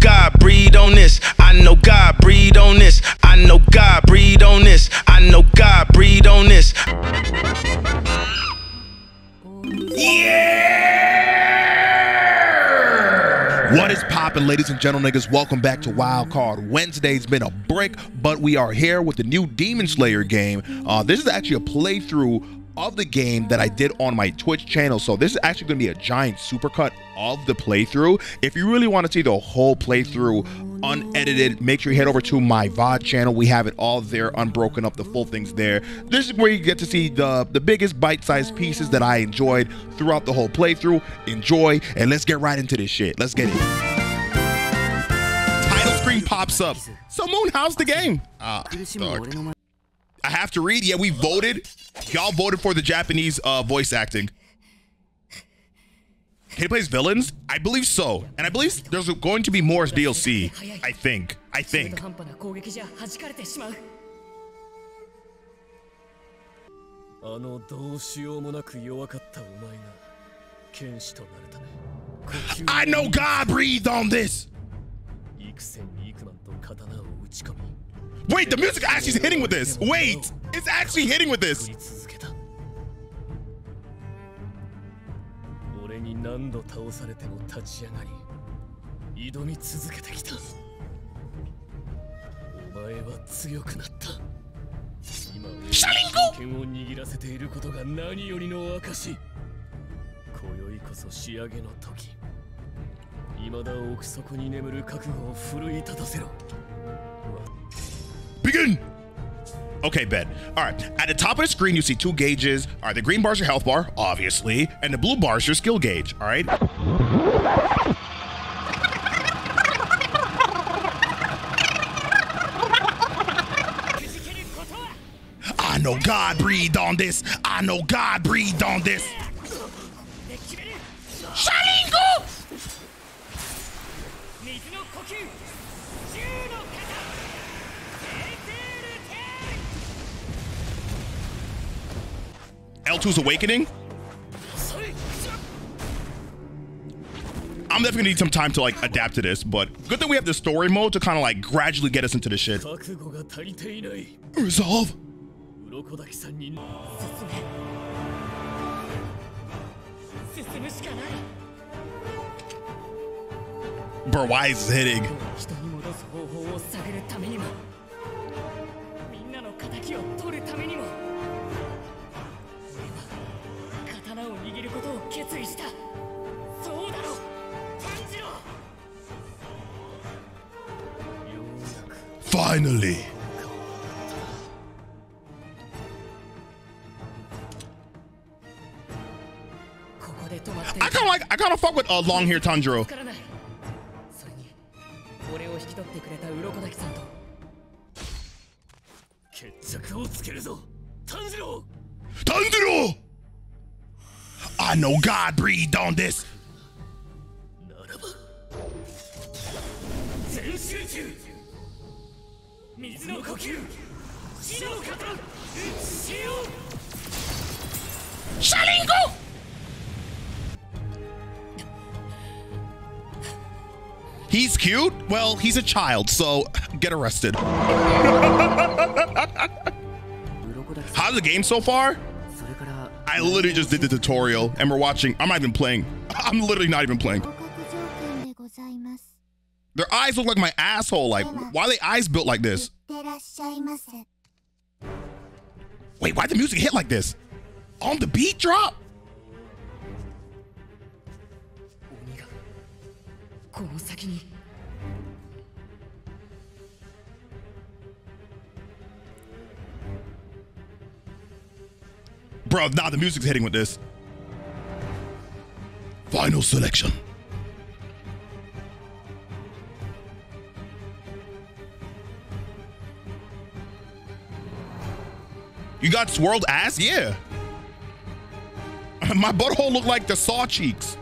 God breathed on this. I know God breathed on this. I know God breathed on this. I know God breathed on this. Yeah! What is poppin', ladies and gentle niggas? Welcome back to Wild Card Wednesday. It's been a break, but we are here with the new Demon Slayer game. This is actually a playthrough of the game that I did on my Twitch channel, so this is actually gonna be a giant supercut of the playthrough. If you really want to see the whole playthrough unedited, make sure you head over to my VOD channel. We have it all there, unbroken up, the full things there. This is where you get to see the biggest bite-sized pieces that I enjoyed throughout the whole playthrough. Enjoy, and let's get right into this shit. Let's get it. Title screen pops up. So Moon, how's the game? I have to read. Yeah, we voted. Y'all voted for the Japanese voice acting. He plays villains? I believe so. And I believe there's going to be more as DLC. I think. I know God breathed on this. Wait, the music actually is hitting with this. Wait, it's actually hitting with this. Begin. Okay, bet. All right. At the top of the screen, you see two gauges. All right, the green bar's your health bar, obviously, and the blue bar's your skill gauge. All right. I know God breathed on this. I know God breathed on this. Sharingan! L2's awakening. I'm definitely gonna need some time to like adapt to this, but good that we have the story mode to kind of like gradually get us into this shit. Resolve. Bro, why is this hitting? Finally. I kind of fuck with long hair Tanjiro. Tanjiro! I know God breathed on this. Sharingan! He's cute? Well, he's a child, so get arrested. How's the game so far? I literally just did the tutorial and we're watching. I'm not even playing. I'm literally not even playing. Their eyes look like my asshole. Like, why are they eyes built like this? Wait, why'd the music hit like this? On the beat drop? Bro, nah, the music's hitting with this. Final selection. You got swirled ass? Yeah. My butthole looked like the saw cheeks.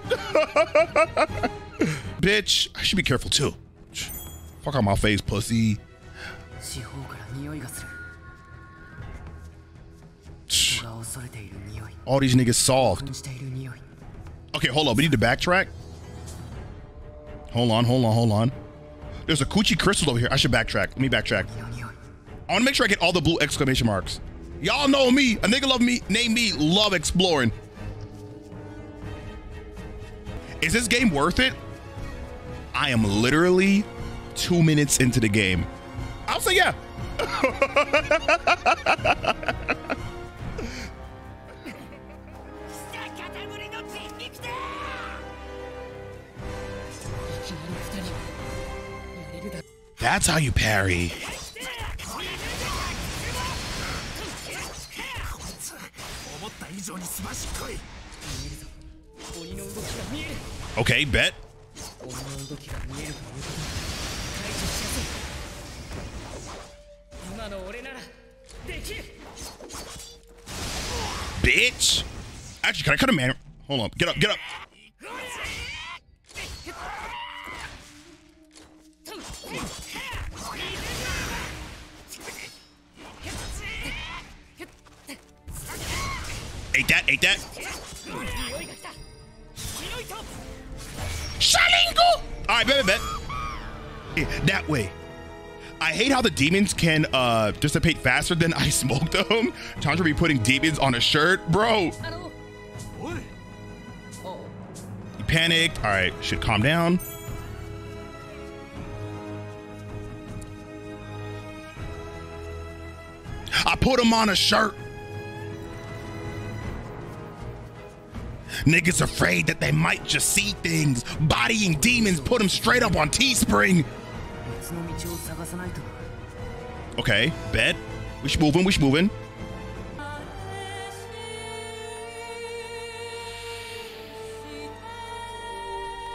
Bitch, I should be careful too. Fuck out my face, pussy. All these niggas solved. Okay, hold on. We need to backtrack. Hold on. There's a Coochie Crystal over here. I should backtrack. Let me backtrack. I want to make sure I get all the blue exclamation marks. Y'all know me. A nigga love me, name me, love exploring. Is this game worth it? I am literally 2 minutes into the game. I'll say yeah. That's how you parry. Okay, bet. Bitch. Actually, can I cut him, man? Hold on. Get up, get up. Ate that, ate that. Sharingan! Alright, bet. Yeah, that way. I hate how the demons can dissipate faster than I smoked them. Tanjiro be putting demons on a shirt, bro. He panicked. Alright, should calm down. I put him on a shirt. Niggas afraid that they might just see things. Bodying demons, put them straight up on Teespring. Okay, bet. We're moving, we're moving.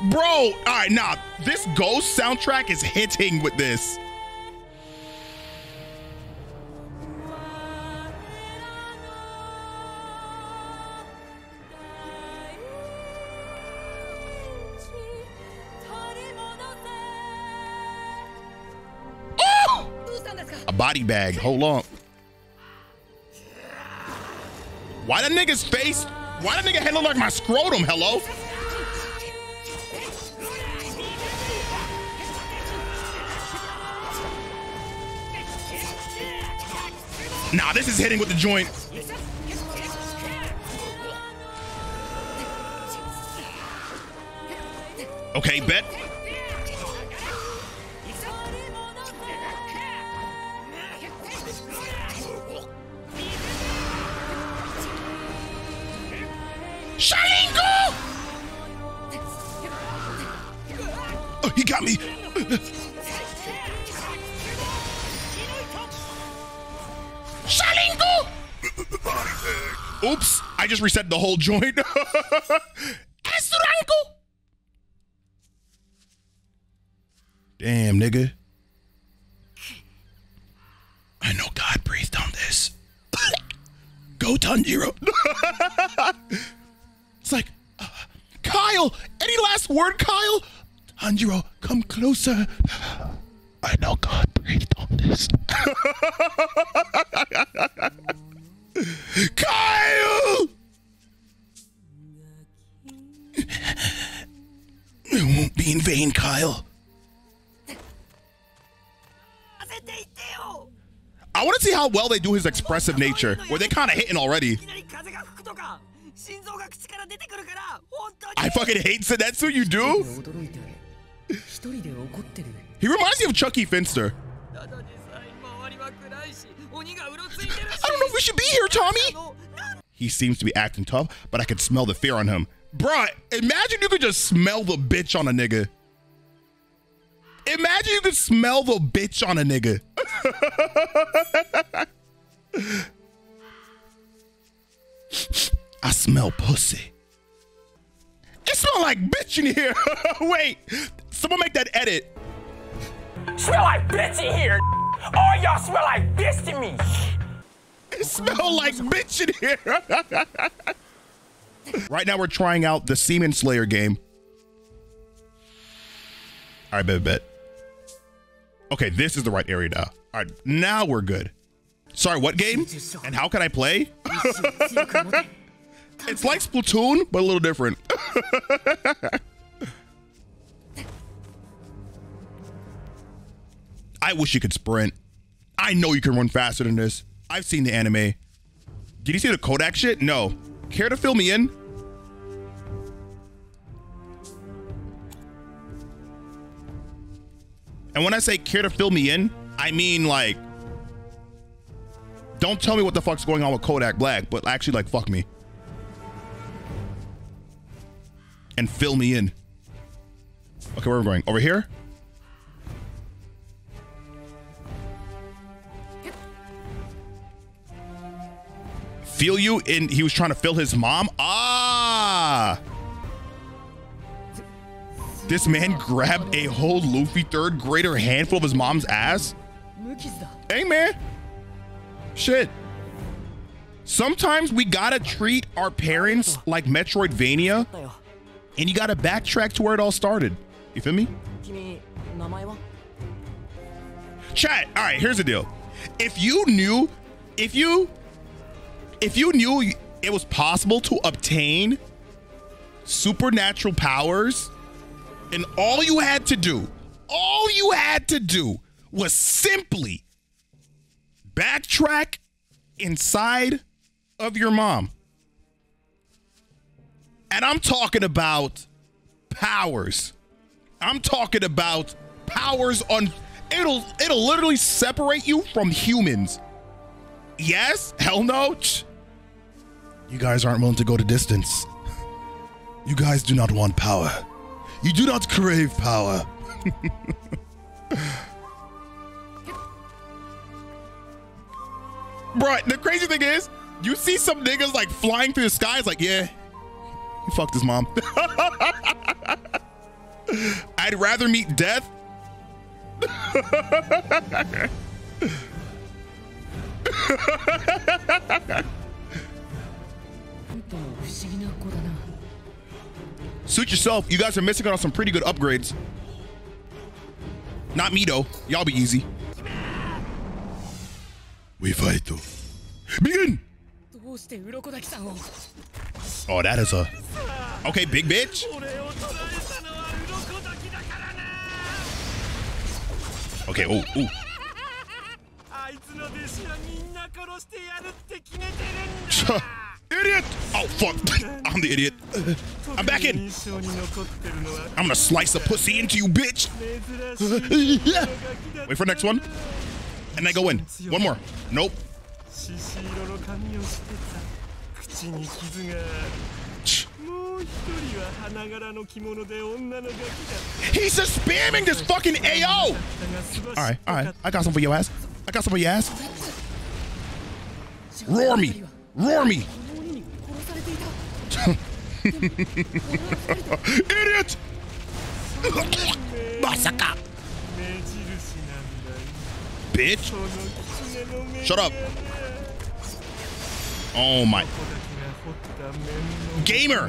Bro, all right, nah. This Ghost soundtrack is hitting with this. Body bag, hold on. Why that nigga's face? Why that nigga head look like my scrotum? Hello? Nah, this is hitting with the joint. Okay, bet. He got me. Sharingan! Oops, I just reset the whole joint. Damn, nigga. I know God breathed on this. Go, Tanjiro. It's like, Kyle, any last word, Kyle? Tanjiro, come closer. I know God breathed on this. Kyle! It won't be in vain, Kyle. I want to see how well they do his expressive nature. Where they kind of hitting already. I fucking hate Senetsu, you do? He reminds me of Chucky Finster. I don't know if we should be here, Tommy. He seems to be acting tough, but I could smell the fear on him. Bruh, imagine you could just smell the bitch on a nigga. Imagine you could smell the bitch on a nigga. I smell pussy. It smell like bitch in here. Wait, someone make that edit. Smell like bitch in here. All y'all smell like bitch to me. It smell like bitch in here. Right now we're trying out the Semen Slayer game. All right, bet. Okay, this is the right area now. All right, now we're good. Sorry, what game? And how can I play? It's like Splatoon, but a little different. I wish you could sprint. I know you can run faster than this. I've seen the anime. Did you see the Kodak shit? No. Care to fill me in? And when I say care to fill me in, I mean like, don't tell me what the fuck's going on with Kodak Black, but actually like fuck me. And fill me in. Okay, where are we going? Over here? Feel you? And he was trying to fill his mom? Ah! This man grabbed a whole Luffy third grader handful of his mom's ass? Hey, man. Shit. Sometimes we gotta treat our parents like Metroidvania, and you gotta backtrack to where it all started. You feel me? Chat, all right, here's the deal. If you knew it was possible to obtain supernatural powers and all you had to do was simply backtrack inside of your mom. And I'm talking about powers. I'm talking about powers on it'll literally separate you from humans. Yes? Hell no. You guys aren't willing to go the distance. You guys do not want power. You do not crave power. Bro, the crazy thing is, you see some niggas like flying through the sky. It's like, yeah, he fucked his mom. I'd rather meet death. Suit yourself. You guys are missing out on some pretty good upgrades. Not me though. Y'all be easy. We fight though. Begin. Oh, that is a okay, big bitch. Okay. Oh, ooh. Idiot! Oh fuck! I'm the idiot. I'm back in. I'm gonna slice a pussy into you, bitch. Wait for the next one, and I go in. One more. Nope. He's just spamming this fucking AO. All right. I got some for your ass. Roar me. Idiot! Masaka! Bitch! Shut up! Oh my! Gamer!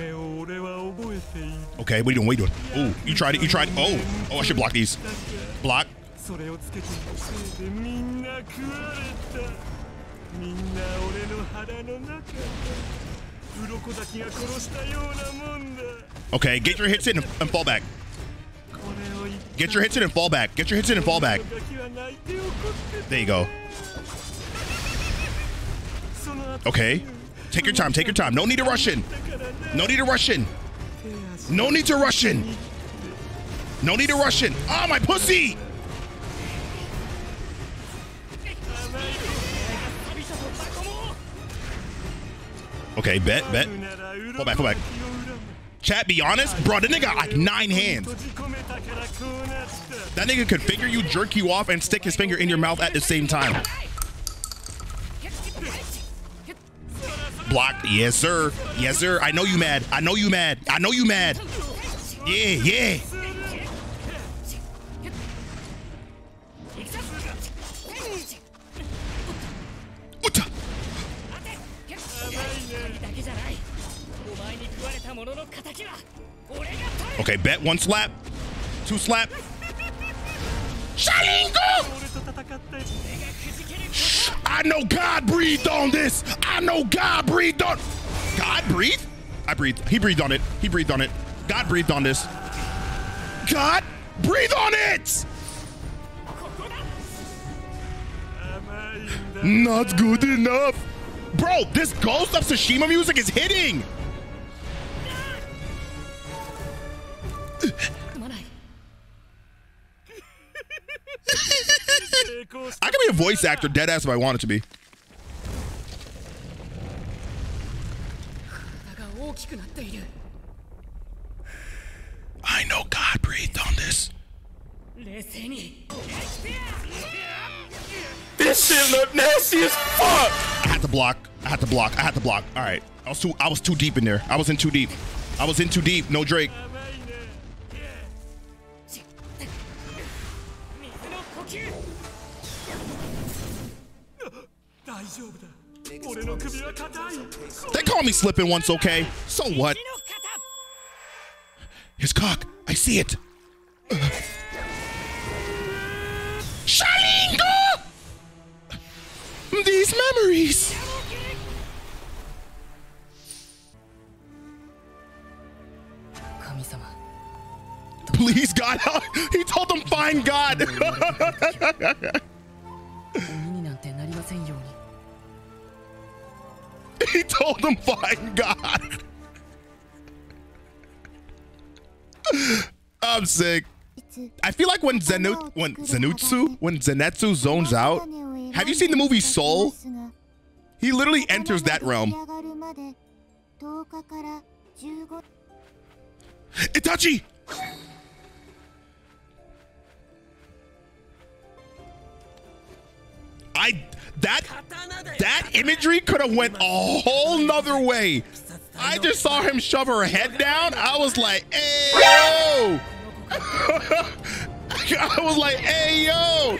Okay, what are you doing? Oh, you tried it. Oh, I should block these. Block. Okay, get your hits in and fall back. There you go. Okay. Take your time, No need to rush in. Ah, my pussy! Okay, bet. Fall back. Chat, be honest, bro, that nigga got like 9 hands. That nigga could finger you, jerk you off, and stick his finger in your mouth at the same time. Block. Yes, sir. I know you mad. Yeah. Okay, bet. 1 slap. 2 slap. Sharingan! I know God breathed on this. God breathed? I breathed. He breathed on it. God breathed on this. God breathed on it! Not good enough. Bro, this Ghost of Tsushima music is hitting. I could be a voice actor, deadass, if I wanted to be. I know God breathed on this. This shit look nasty as fuck. I had to block. All right, I was too deep in there. I was in too deep. No Drake. They call me slipping once, okay? So what? His cock. I see it. Sharingan! These memories. Please, God, help. He told them, find God. He told them, find God. I'm sick. I feel like when Zenitsu zones out. Have you seen the movie Soul? He literally enters that realm. Itachi! That imagery could have went a whole nother way. I just saw him shove her head down. I was like, hey, yo. I was like, hey, yo.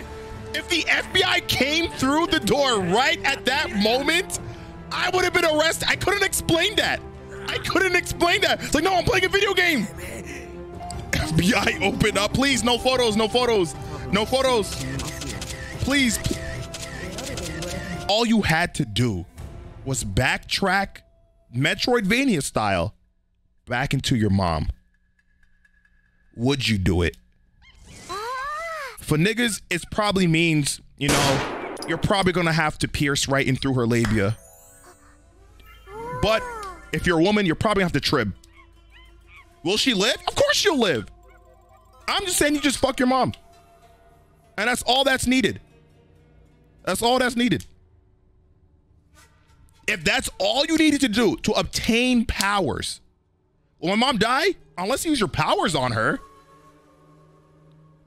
If the FBI came through the door right at that moment, I would have been arrested. I couldn't explain that. It's like, no, I'm playing a video game. FBI, open up, please. No photos. Please. All you had to do was backtrack Metroidvania style back into your mom. Would you do it? For niggas, it probably means, you know, you're probably gonna have to pierce right in through her labia. But if you're a woman, you're probably gonna have to trib. Will she live? Of course she'll live. I'm just saying, you just fuck your mom. And that's all that's needed. If that's all you needed to do to obtain powers, will my mom die? Unless you use your powers on her.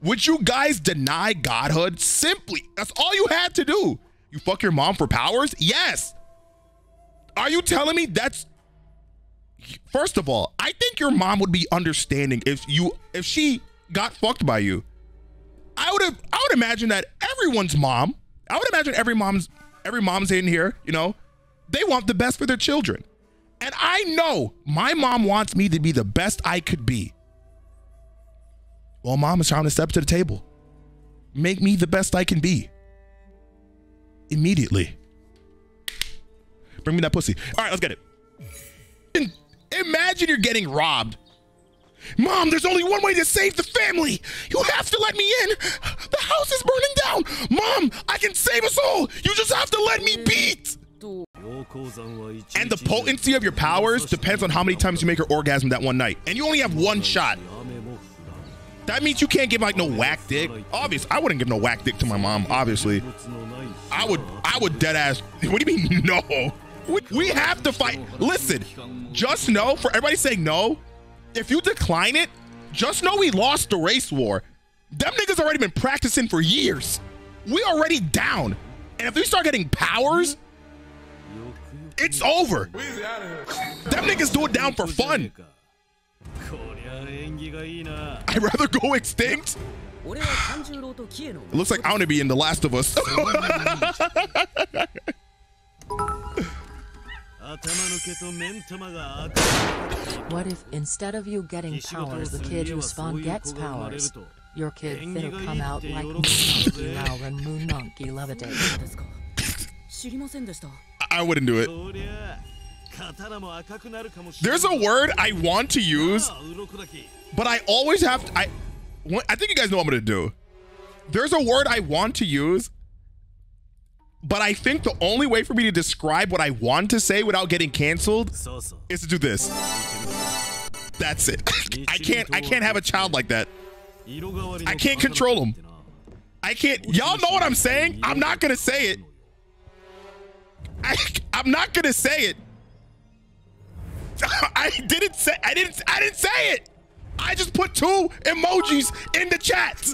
Would you guys deny godhood? Simply, that's all you had to do. You fuck your mom for powers? Yes. Are you telling me that's... First of all, I think your mom would be understanding if she got fucked by you. I would imagine that everyone's mom, I would imagine every mom's in here, you know, they want the best for their children. And I know my mom wants me to be the best I could be. Well, mom is trying to step to the table. Make me the best I can be. Immediately. Bring me that pussy. All right, let's get it. Imagine you're getting robbed. Mom, there's only one way to save the family. You have to let me in. The house is burning down. Mom, I can save us all. You just have to let me beat. And the potency of your powers depends on how many times you make her orgasm that one night. And you only have one shot. That means you can't give like no whack dick. Obviously, I wouldn't give no whack dick to my mom, obviously. I would dead ass. What do you mean no? We have to fight. Listen, just know, for everybody saying no, if you decline it, just know we lost the race war. Them niggas already been practicing for years. We already down. And if we start getting powers, it's over. Them niggas do it down for fun. I'd rather go extinct. It looks like I want to be in The Last of Us. What if instead of you getting powers, the kid who spawned gets powers? Your kid finna come out like Moon Monkey now and Moon Monkey levitate. I wouldn't do it. There's a word I want to use, but I always have to... I think you guys know what I'm gonna do. There's a word I want to use, But I think the only way for me to describe what I want to say without getting canceled is to do this. That's it. I can't have a child like that. I can't control him. I can't. Y'all know what I'm saying. I'm not gonna say it. I'm not gonna say it. I didn't say it. I just put 2 emojis in the chat.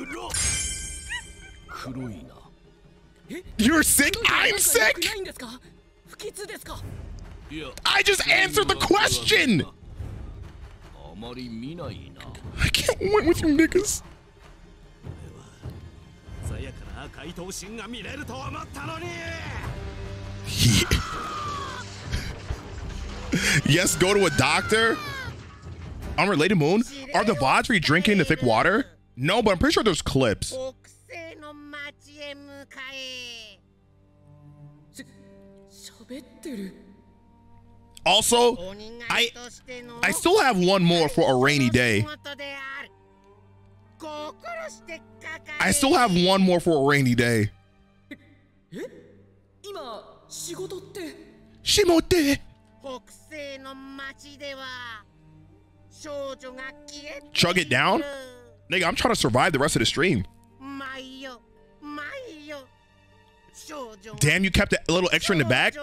You're sick? I'm sick? I just answered the question. I can't win with you niggas. Yes, go to a doctor. Unrelated Moon, are the VODs drinking the thick water? No, but I'm pretty sure there's clips. Also, I still have one more for a rainy day. I still have one more for a rainy day. Shimote. Chug it down? Nigga, I'm trying to survive the rest of the stream. Damn, you kept that little extra in the bag?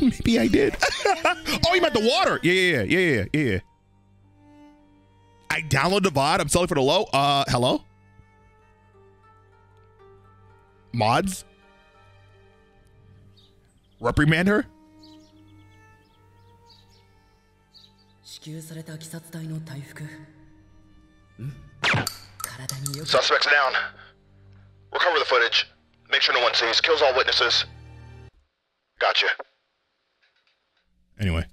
Maybe I did. Oh, you meant the water. Yeah. I downloaded the VOD. I'm selling for the low. Hello? Mods? Reprimand her? Suspects down. Recover the footage. Make sure no one sees. Kills all witnesses. Gotcha. Anyway.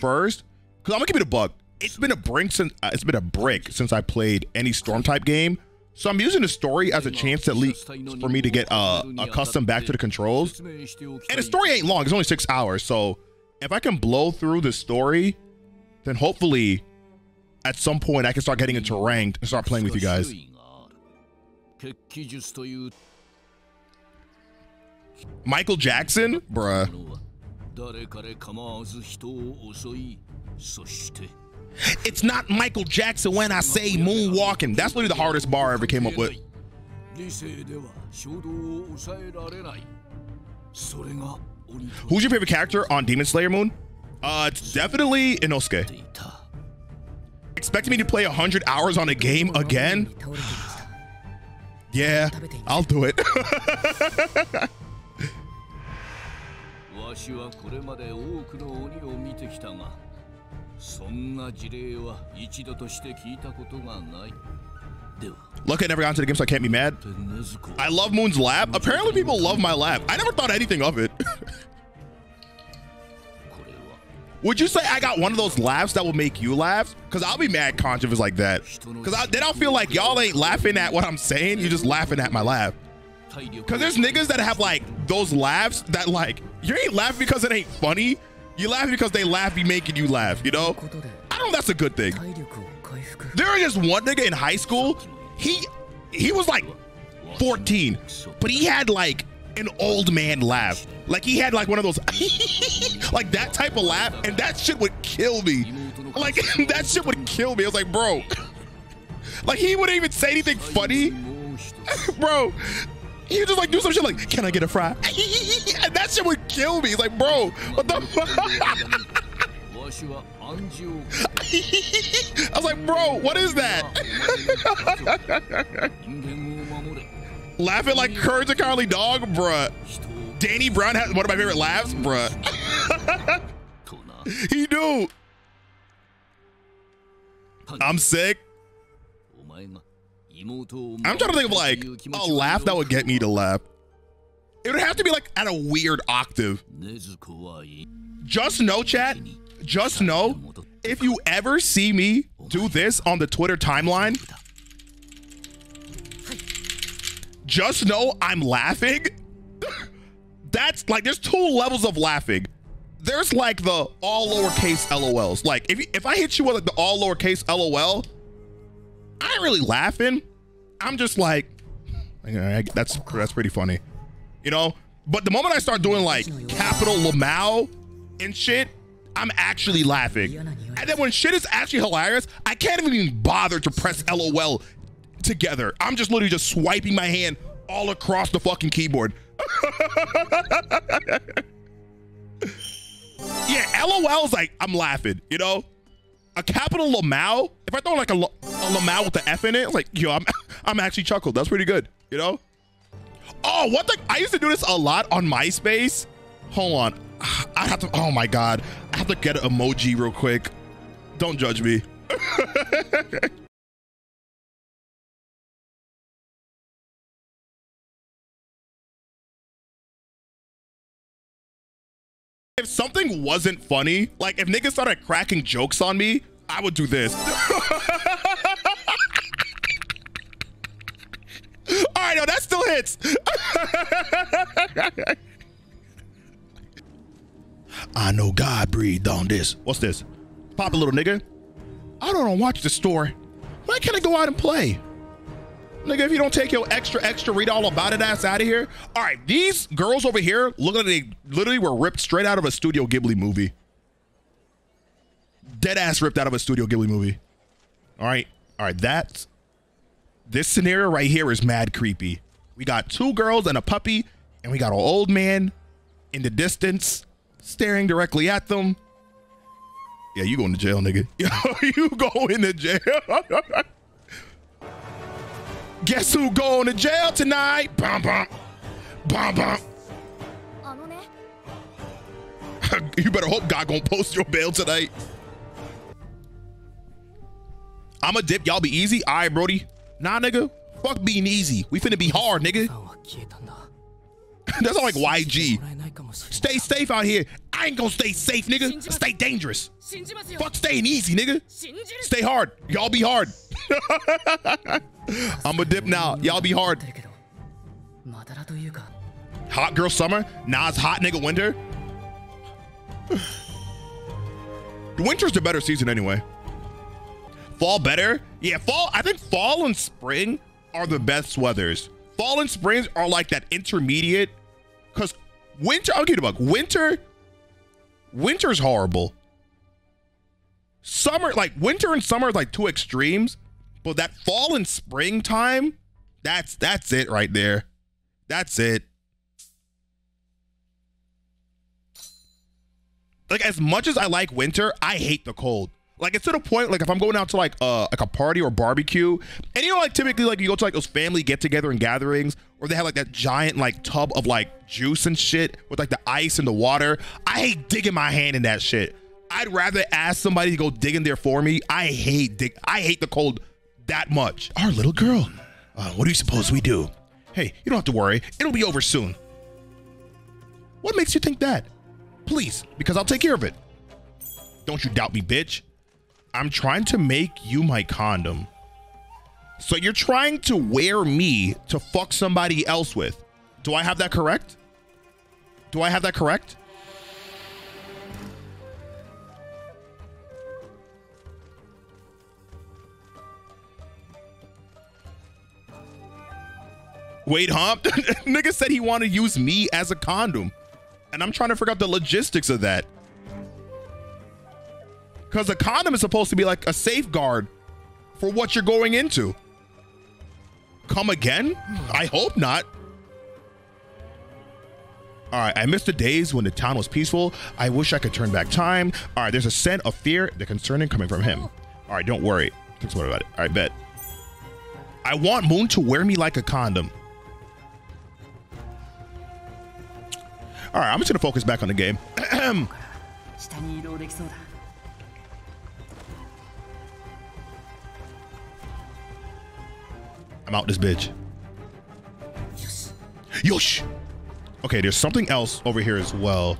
First, because I'm gonna give it a buck. It's been a break since I played any storm type game. So I'm using the story as a chance at least for me to get accustomed back to the controls. And the story ain't long; it's only 6 hours. So if I can blow through the story, then hopefully, at some point, I can start getting into ranked and start playing with you guys. Michael Jackson, bruh. It's not Michael Jackson when I say moonwalking. That's literally the hardest bar I ever came up with. Who's your favorite character on Demon Slayer, Moon? It's definitely Inosuke. Expecting me to play 100 hours on a game again? Yeah, I'll do it. Look, I never got into the game, so I can't be mad. I love Moon's lab. Apparently people love my lab. I never thought anything of it. Would you say I got one of those laughs that will make you laugh? Because I'll be mad conscious is like that. Because then I'll feel like y'all ain't laughing at what I'm saying. You're just laughing at my laugh. Because there's niggas that have like those laughs that like, you ain't laughing because it ain't funny. You laugh because they laugh be making you laugh, you know? I don't know if that's a good thing. There is one nigga in high school, he was like 14, but he had like an old man laugh. Like he had like one of those, like that type of laugh, and that shit would kill me. Like that shit would kill me. I was like, bro. Like he wouldn't even say anything funny. Bro, he would just like do some shit like, can I get a fry? And that shit would kill me. He's like, bro, what the fuck? I was like, bro, what is that? Laughing like Courage the Cowardly Dog, bruh. Danny Brown has one of my favorite laughs, bruh. He do. I'm sick. I'm trying to think of like a laugh that would get me to laugh. It would have to be like at a weird octave. Just know, chat, just know, if you ever see me do this on the Twitter timeline, just know I'm laughing. That's like, there's 2 levels of laughing. There's like the all lowercase LOLs. Like if I hit you with like the all lowercase LOL, I ain't really laughing. I'm just like, That's pretty funny, you know. But the moment I start doing like capital Lamau and shit, I'm actually laughing. And then when shit is actually hilarious, I can't even bother to press LOL together. I'm just literally just swiping my hand all across the fucking keyboard. Yeah, LOL is like, I'm laughing, you know? A capital Lamau, if I throw like a Lamau with the F in it, it's like, yo, I'm actually chuckled. That's pretty good, you know? Oh, what the, I used to do this a lot on MySpace. Hold on. I have to, oh my God. I have to get an emoji real quick. Don't judge me. If something wasn't funny, like if niggas started cracking jokes on me, I would do this. All right, no, that still hits. I know God breathed on this. What's this? Pop a little nigga. I don't watch the store. Why can't I go out and play? Nigga, if you don't take your extra read all about it ass out of here. All right, these girls over here, look like they literally were ripped straight out of a Studio Ghibli movie. Dead ass ripped out of a Studio Ghibli movie. All right, that's... This scenario right here is mad creepy. We got two girls and a puppy, and we got an old man in the distance staring directly at them. Yeah, you going to jail, nigga. You going to jail. Guess who going to jail tonight? Bum bum. Bum bum. You better hope God gonna post your bail tonight. I'ma dip, y'all be easy. All right, Brody. Nah, nigga. Fuck being easy. We finna be hard, nigga. That's not like YG. Stay safe out here. I ain't gonna stay safe, nigga. Stay dangerous. Fuck staying easy, nigga. Stay hard. Y'all be hard. I'ma dip now. Y'all be hard. Hot girl summer? Nah, it's hot nigga winter. Winter's the better season anyway. Fall better? Yeah, fall. I think fall and spring are the best weathers. Fall and springs are like that intermediate, because winter, I'll give you a buck. Winter's horrible. Summer, like winter and summer is like two extremes, but that fall and springtime, that's it right there. That's it. Like as much as I like winter, I hate the cold. Like it's to the point, like if I'm going out to like a party or barbecue, and you know, like typically like you go to like those family get together and gatherings, or they have like that giant like tub of like juice and shit with like the ice and the water. I hate digging my hand in that shit. I'd rather ask somebody to go dig in there for me. I hate the cold that much. Our little girl, what do you suppose we do? Hey, you don't have to worry. It'll be over soon. What makes you think that? Please, because I'll take care of it. Don't you doubt me, bitch. I'm trying to make you my condom. So you're trying to wear me to fuck somebody else with. Do I have that correct? Do I have that correct? Wait, huh? Nigga said he wanted to use me as a condom. And I'm trying to figure out the logistics of that. Because a condom is supposed to be like a safeguard for what you're going into. Come again? I hope not. All right, I miss the days when the town was peaceful. I wish I could turn back time. All right, there's a scent of fear, the concerning coming from him. All right, don't worry. Think about it. All right, bet. I want Moon to wear me like a condom. All right, I'm just gonna focus back on the game. I'm out this bitch. Yosh. Okay, there's something else over here as well.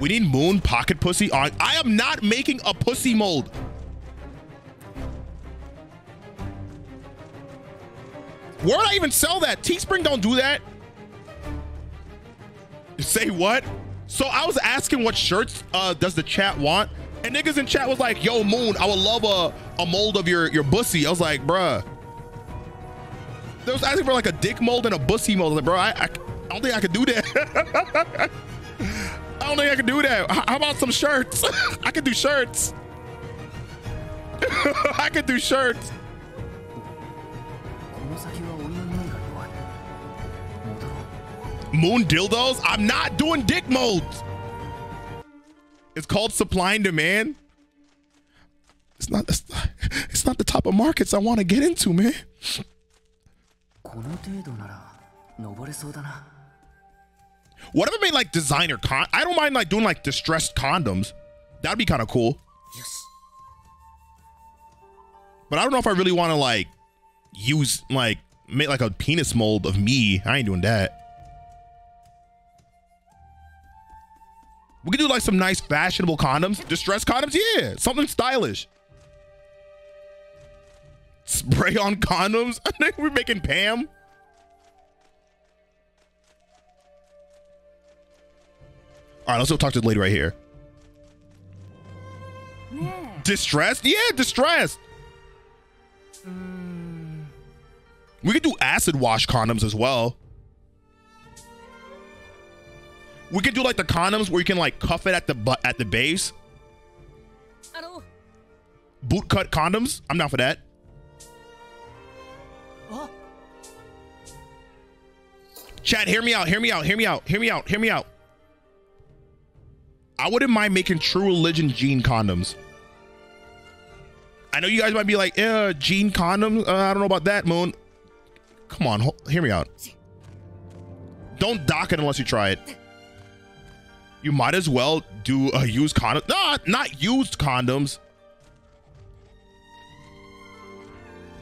We need Moon pocket pussy on. I am not making a pussy mold. Where would I even sell that? Teespring don't do that. Say what? So I was asking what shirts does the chat want? And niggas in chat was like, yo, Moon, I would love a mold of your bussy. I was like, bruh. They was asking for like a dick mold and a bussy mold. Like, bro, I don't think I could do that. I don't think I could do that. How about some shirts? I could do shirts. I could do shirts. Moon dildos? I'm not doing dick molds. It's called supply and demand. It's not the type of markets I want to get into, man. What if I made like designer con? I don't mind like doing like distressed condoms. That'd be kind of cool. Yes. But I don't know if I really want to like use like make like a penis mold of me. I ain't doing that. We could do like some nice fashionable condoms, distressed condoms. Yeah, something stylish. Spray on condoms. I think we're making Pam. All right, let's go talk to the lady right here. Yeah. Distressed? Yeah, distressed. We could do acid wash condoms as well. We could do like the condoms where you can like cuff it at the butt, at the base. Boot cut condoms. I'm down for that. What? Chat, hear me out. Hear me out. Hear me out. Hear me out. Hear me out. I wouldn't mind making True Religion Gene condoms. I know you guys might be like, Gene condoms. I don't know about that, Moon. Come on, hear me out. Don't dock it unless you try it. You might as well do a used condom. No, not used condoms.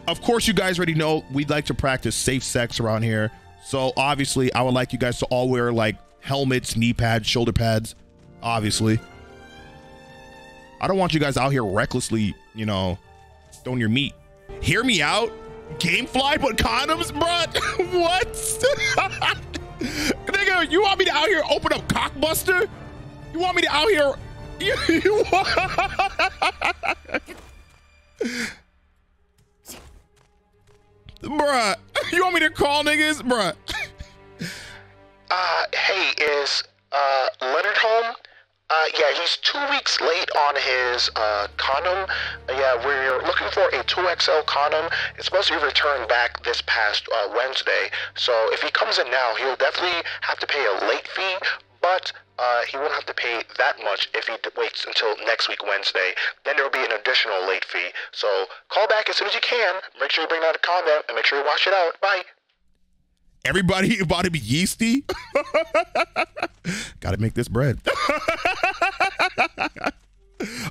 Of course, you guys already know we'd like to practice safe sex around here. So obviously, I would like you guys to all wear like helmets, knee pads, shoulder pads. Obviously, I don't want you guys out here recklessly, you know, throwing your meat. Hear me out. Gamefly put condoms, bruh. What? Nigga, you want me to out here open up Cockbuster? You want me to out here? Bruh, you want me to call niggas, bruh? Hey, is Leonard home? Yeah, he's 2 weeks late on his condom. Yeah, we're looking for a 2XL condom. It's supposed to be returned back this past Wednesday. So if he comes in now, he'll definitely have to pay a late fee, but he won't have to pay that much if he waits until next week Wednesday. Then there will be an additional late fee. So call back as soon as you can. Make sure you bring out a condom and make sure you wash it out. Bye. Everybody about to be yeasty. Gotta make this bread.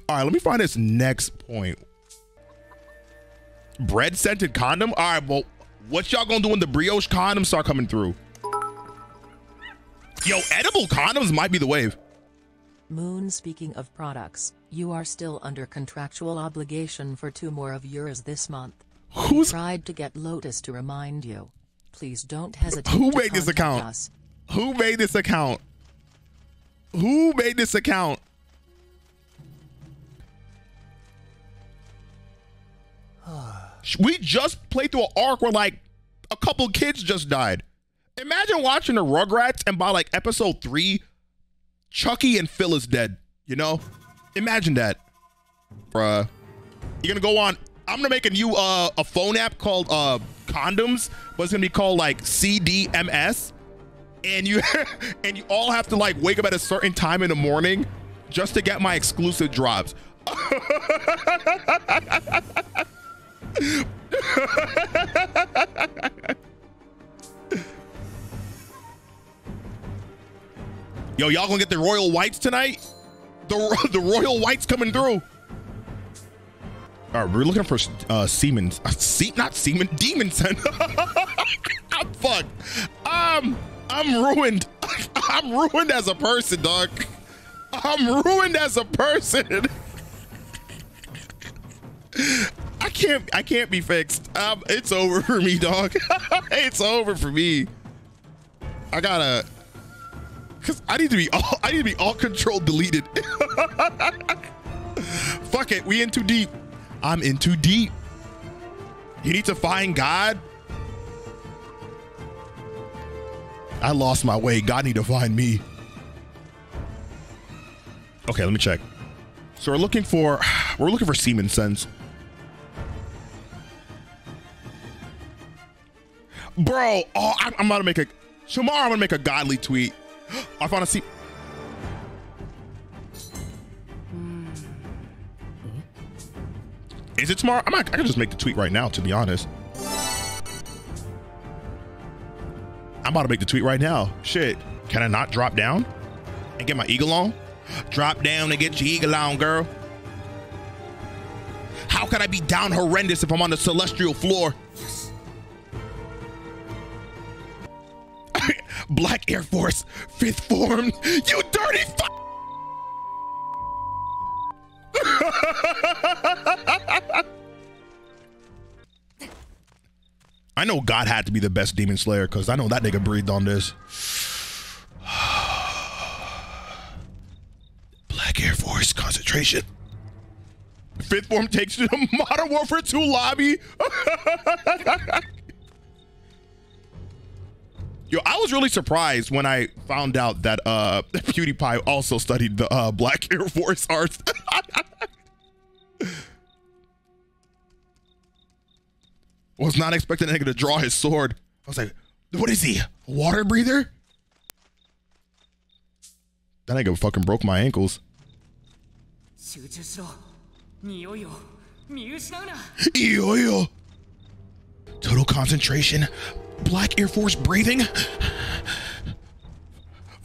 All right, let me find this next point. Bread scented condom. All right, well, what y'all gonna do when the brioche condoms start coming through? Yo, edible condoms might be the wave. Moon, speaking of products, you are still under contractual obligation for 2 more of yours this month. Who's tried to get Lotus to remind you? Please don't hesitate. Who made this account? Who made this account? Who made this account? We just played through an arc where like a couple kids just died. Imagine watching the Rugrats and by like episode 3, Chucky and Phil is dead. You know, imagine that, bruh. You're gonna go on. I'm gonna make a new a phone app called Condoms, but it's gonna be called like CDMS, and you all have to like wake up at a certain time in the morning just to get my exclusive drops. Yo, y'all gonna get the Royal Whites tonight? The Royal Whites coming through. All right, we're looking for Siemens. Not Siemens, Demonson. I'm fucked. I'm ruined. I'm ruined as a person, dog. I'm ruined as a person. I can't be fixed. It's over for me, dog. It's over for me. I need to be all control deleted. Fuck it, we in too deep. I'm in too deep. You need to find God. I lost my way. God need to find me. Okay, let me check. So we're looking for semen sense. Bro, oh, I'm about to make a, tomorrow I'm gonna make a godly tweet. I found a semen. Is it tomorrow? I can just make the tweet right now, to be honest. I'm about to make the tweet right now. Shit. Can I not drop down and get my eagle on? Drop down and get your eagle on, girl. How could I be down horrendous if I'm on the celestial floor? Yes. Black Air Force, 5th form. You dirty fuck. I know God had to be the best demon slayer, because I know that nigga breathed on this. Black Air Force concentration. 5th form takes to the Modern Warfare 2 lobby. Yo, I was really surprised when I found out that PewDiePie also studied the Black Air Force arts. Was not expecting a nigga to draw his sword. I was like, what is he? A water breather? That nigga fucking broke my ankles. Yo. Total concentration. Black Air Force breathing.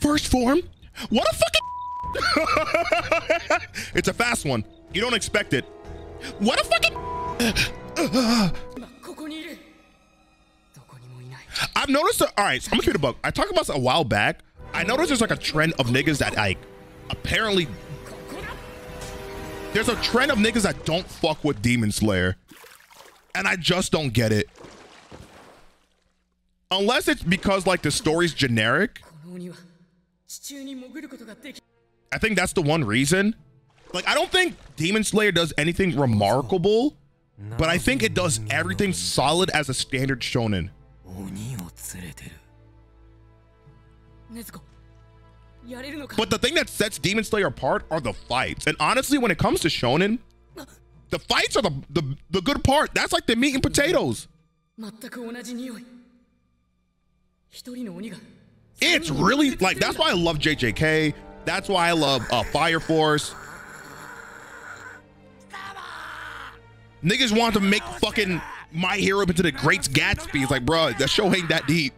1st form. What a fucking. It's a fast one. You don't expect it. What a fucking. I've noticed that, all right, so I'm gonna keep it a bug. I talked about this a while back. I noticed there's like a trend of niggas that like, apparently, there's a trend of niggas that don't fuck with Demon Slayer. And I just don't get it. Unless it's because like the story's generic. I think that's the one reason. Like, I don't think Demon Slayer does anything remarkable, but I think it does everything solid as a standard shonen. But the thing that sets Demon Slayer apart are the fights. And honestly, when it comes to shonen, the fights are the good part. That's like the meat and potatoes. It's really like, that's why I love JJK. That's why I love Fire Force. Niggas want to make fucking My Hero into the Great Gatsby. It's like, bro, that show ain't that deep.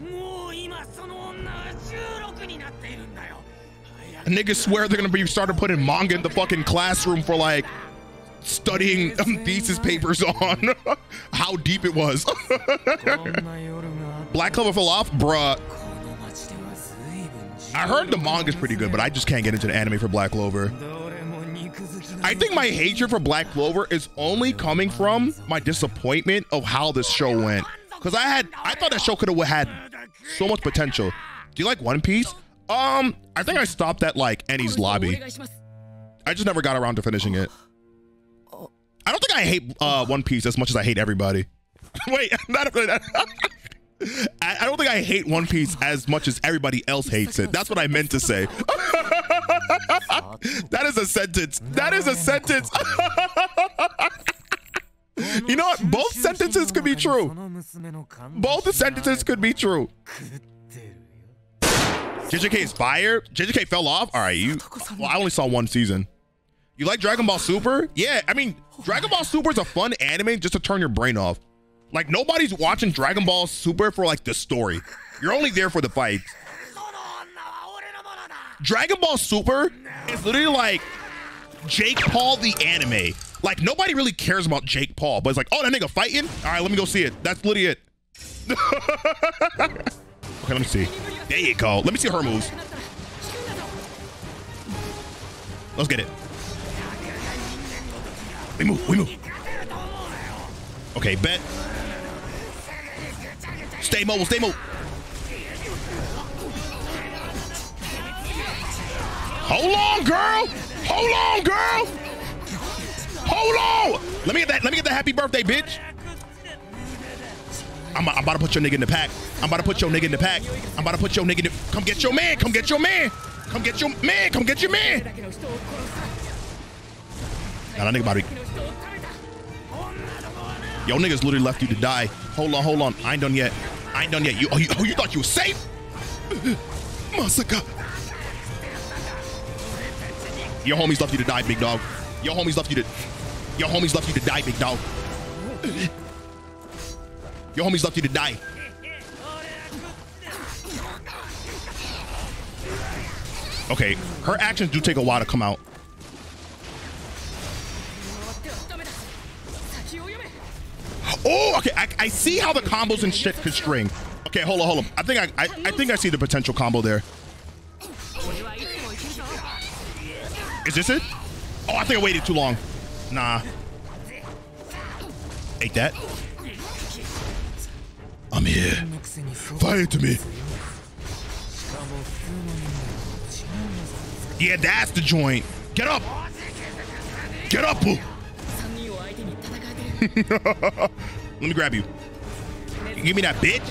And niggas swear they're gonna be started putting manga in the fucking classroom for like studying thesis papers on how deep it was. Black Clover fell off, bruh. I heard the manga's pretty good, but I just can't get into the anime for Black Clover. I think my hatred for Black Clover is only coming from my disappointment of how this show went. Because I thought that show could have had so much potential. Do you like One Piece? I think I stopped at like Eni's lobby. I just never got around to finishing it. I don't think I hate One Piece as much as I hate everybody. Wait, I don't think I hate One Piece as much as everybody else hates it. That's what I meant to say. That is a sentence. That is a sentence. You know what? Both sentences could be true. Both the sentences could be true. JJK is fire. JJK fell off. All right, you. Well, I only saw one season. You like Dragon Ball Super? Yeah, I mean, Dragon Ball Super is a fun anime just to turn your brain off. Like, nobody's watching Dragon Ball Super for like the story. You're only there for the fight. Dragon Ball Super is literally like Jake Paul the anime. Like, nobody really cares about Jake Paul, but it's like, oh, that nigga fighting? All right, let me go see it. That's literally it. Okay, let me see. There you go. Let me see her moves. Let's get it. We move. Okay, bet. Stay mobile. Hold on, girl. Let me get that happy birthday, bitch. I'm about to put your nigga in the pack. I'm about to put your nigga in the pack. I'm about to put your nigga in the... Come get your man. Come get your man. Come get your man. Come get your man. Now, that nigga about to... Yo, niggas literally left you to die. Hold on, hold on. I ain't done yet. I ain't done yet. You thought you were safe? Masaka. Your homies left you to die, big dog. Your homies left you to... Your homies left you to die, big dog. Your homies left you to die. Okay, her actions do take a while to come out. Oh, okay, I see how the combos and shit could string. Okay, hold on, hold on. I think I see the potential combo there. Is this it? Oh, I think I waited too long. Nah. Ate that. I'm here. Fight me. Yeah, that's the joint. Get up. Get up, boo. Let me grab you. Give me that, bitch.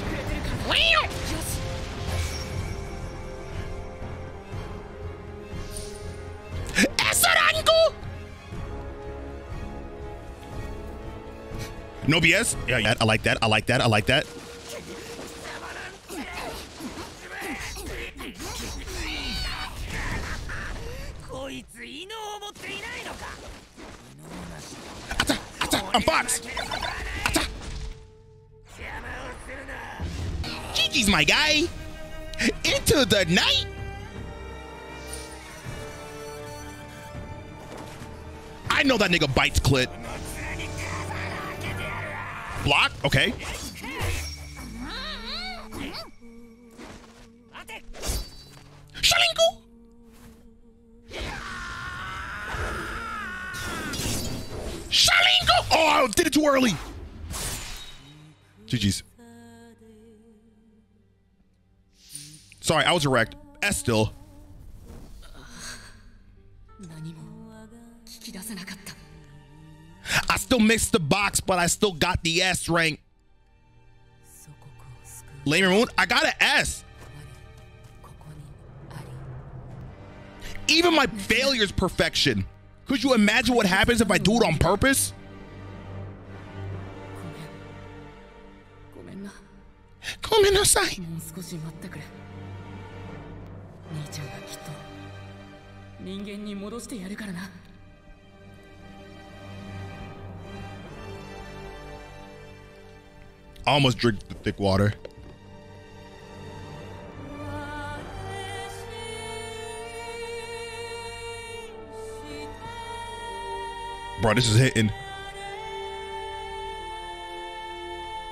No BS. Yeah, I like that. I like that. I like that. I'm Fox. Gigi's my guy. Into the night. I know that nigga bites clit. Block? Okay. Shalinku! Shalingo! Oh, I did it too early. GG's. Sorry, I was erect. S still. I still missed the box, but I still got the S rank. Lamer Moon, I got an S. Even my failure's perfection. Could you imagine what happens if I do it on purpose? I almost drank the thick water. Bro, this is hitting.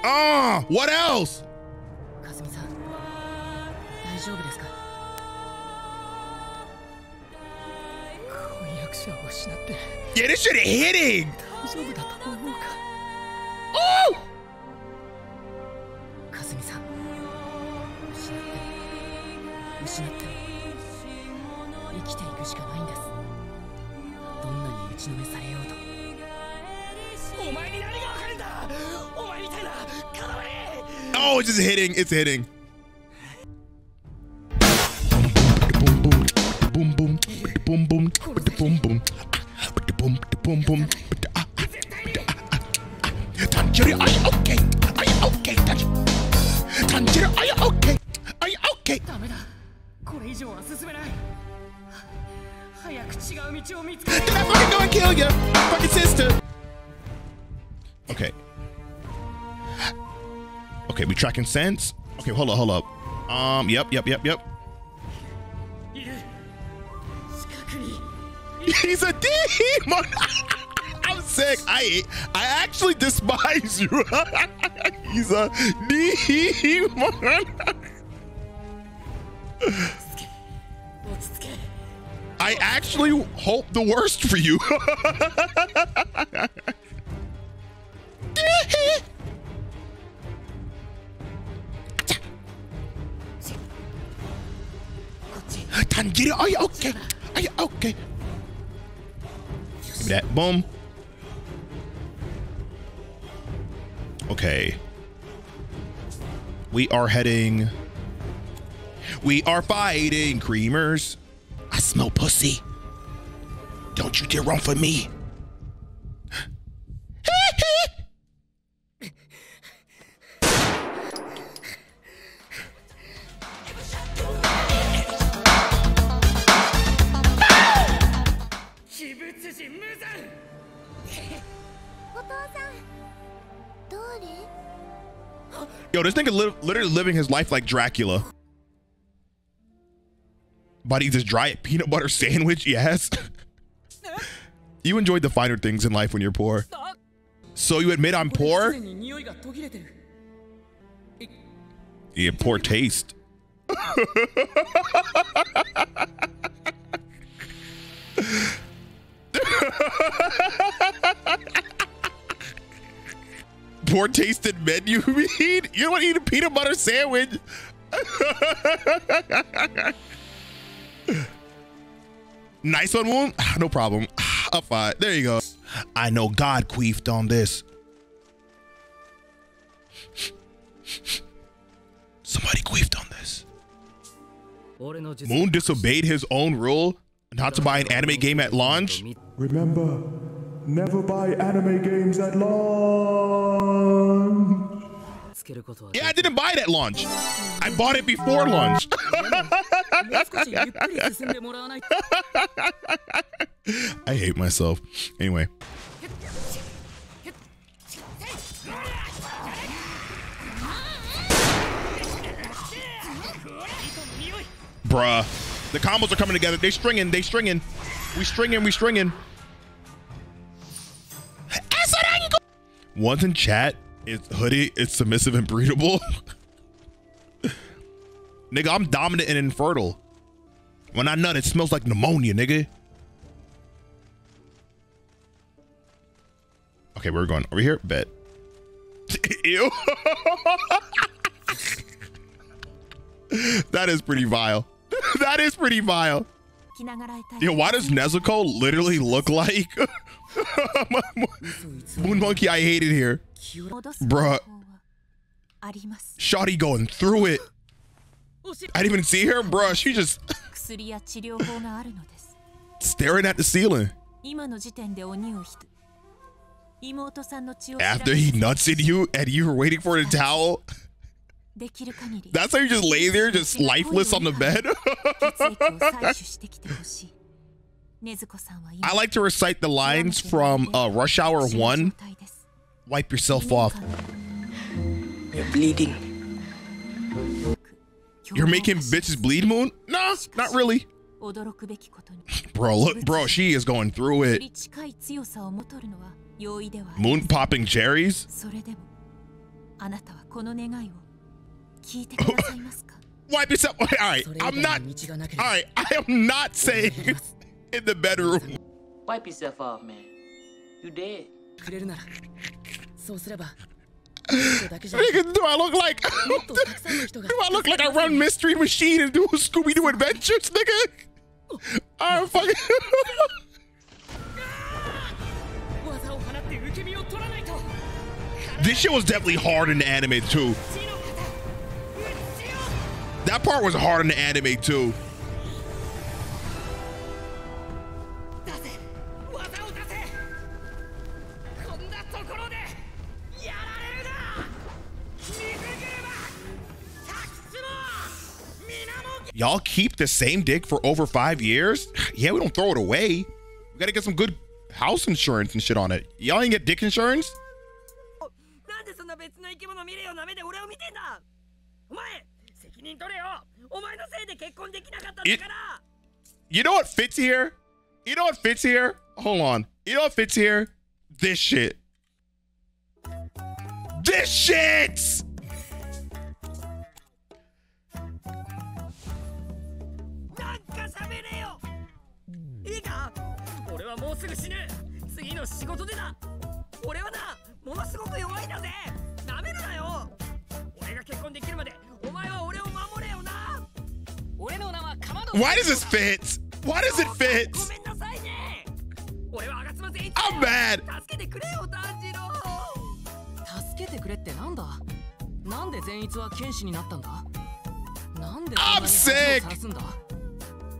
Ah, what else? Yeah, this shit is hitting. Oh! Oh, it's just hitting. It's hitting. Boom, boom, boom, boom, boom, boom, boom, boom, boom, boom. Tanjiro, are you okay? Are you okay? Tanjiro, are you okay? Are you okay? Did I fucking go and kill you? Fucking sister. Okay. Okay, we tracking sense. Okay, hold up, hold up. Yep. He's a demon. I'm sick. I actually despise you. He's a demon. I actually hope the worst for you. Tanjiro, are you okay? Are you okay? Give me that. Boom. Okay. We are heading. We are fighting creamers. I smell pussy. Don't you dare run for me. Yo, this nigga literally living his life like Dracula. But he just dry peanut butter sandwich, yes. You enjoyed the finer things in life when you're poor. So you admit I'm poor? Yeah, poor taste. Poor tasted men, you mean? You don't want to eat a peanut butter sandwich. Nice one, Woom. No problem. Up five. There you go. I know God queefed on this. Somebody queefed on this. Moon disobeyed his own rule not to buy an anime game at launch. Remember, never buy anime games at launch. Yeah, I didn't buy it at launch. I bought it before launch. I hate myself. Anyway. Bruh. The combos are coming together. They stringing. They stringing. We stringing. We stringing. Once in chat, it's hoodie. It's submissive and breedable. Nigga, I'm dominant and infertile. When I nut, it smells like pneumonia, nigga. Okay, where are we going? Over here? Bet. Ew. That is pretty vile. That is pretty vile. Yo, why does Nezuko literally look like Moon Monkey? I hate it here. Bruh. Shawty going through it. I didn't even see her, bruh. She just staring at the ceiling. After he nuts at you and you were waiting for the towel. That's how you just lay there, just lifeless on the bed. I like to recite the lines from Rush Hour 1. Wipe yourself off. You're bleeding. You're making bitches bleed, Moon? Nah, not really. Bro, look, bro, she is going through it. Moon popping cherries? Wipe yourself. All right, I am not saying in the bedroom. Wipe yourself off, man. You dead. Do I look like I run Mystery Machine and do Scooby Doo Adventures, nigga? I'm fucking. This shit was definitely hard in the anime too. That part was hard in the anime too. Y'all keep the same dick for over 5 years? Yeah, we don't throw it away. We gotta get some good house insurance and shit on it. Y'all ain't get dick insurance? You know what fits here? You know what fits here? Hold on. You know what fits here? This shit. This shit! Why does this fit? Why does it fit? I'm mad. なんで善逸は剣士になったんだ。なんでI'm sick。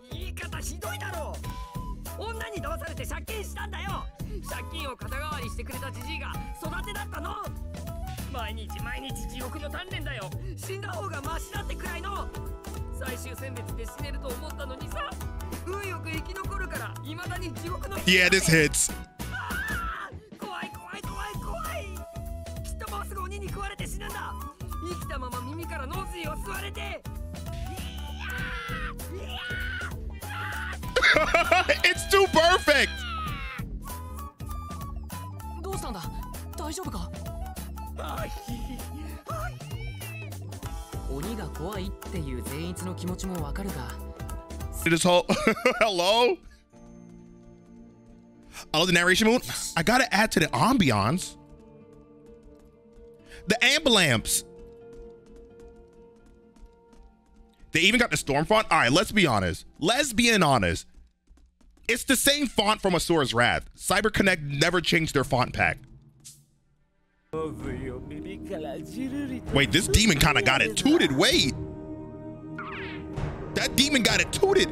言い方ひどいだろう。女に騙されて借金したんだよ。借金を肩代わりしてくれたじじいが育てだったの。毎日毎日地獄の鍛錬だよ。死んだ方がマシだってくらいの。最終選別で死ねると思ったのにさ、運よく生き残るから未だに地獄の。Yeah, this hits。怖い怖い怖い怖い。きっともうすぐ鬼に食われて死ぬんだ。生きたまま耳から脳髄を吸われて。いやーいやー。It's too perfect。どうしたんだ？大丈夫か？鬼が怖いっていう善逸の気持ちもわかるが。It is all. Hello. I love the narration mood. I gotta add to the ambiance. The ambulance. They even got the storm font. All right, let's be honest. Let's be honest. It's the same font from Asura's Wrath. CyberConnect never changed their font pack. Wait, this demon kind of got it tooted. Wait, that demon got it tooted.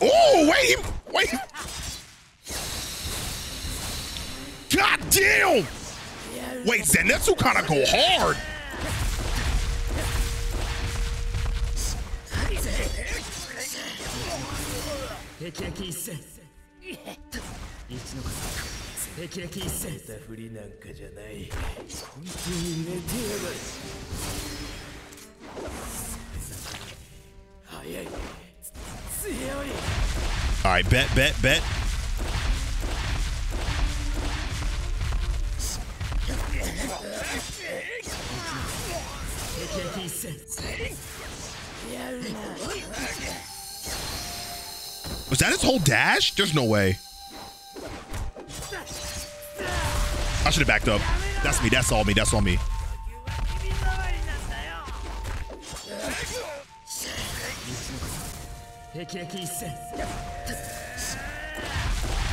Oh, wait, wait. God damn. Wait, Zenitsu kind of go hard. All right, bet. Was that his whole dash? There's no way. I should have backed up. That's me. That's all me. That's all me. All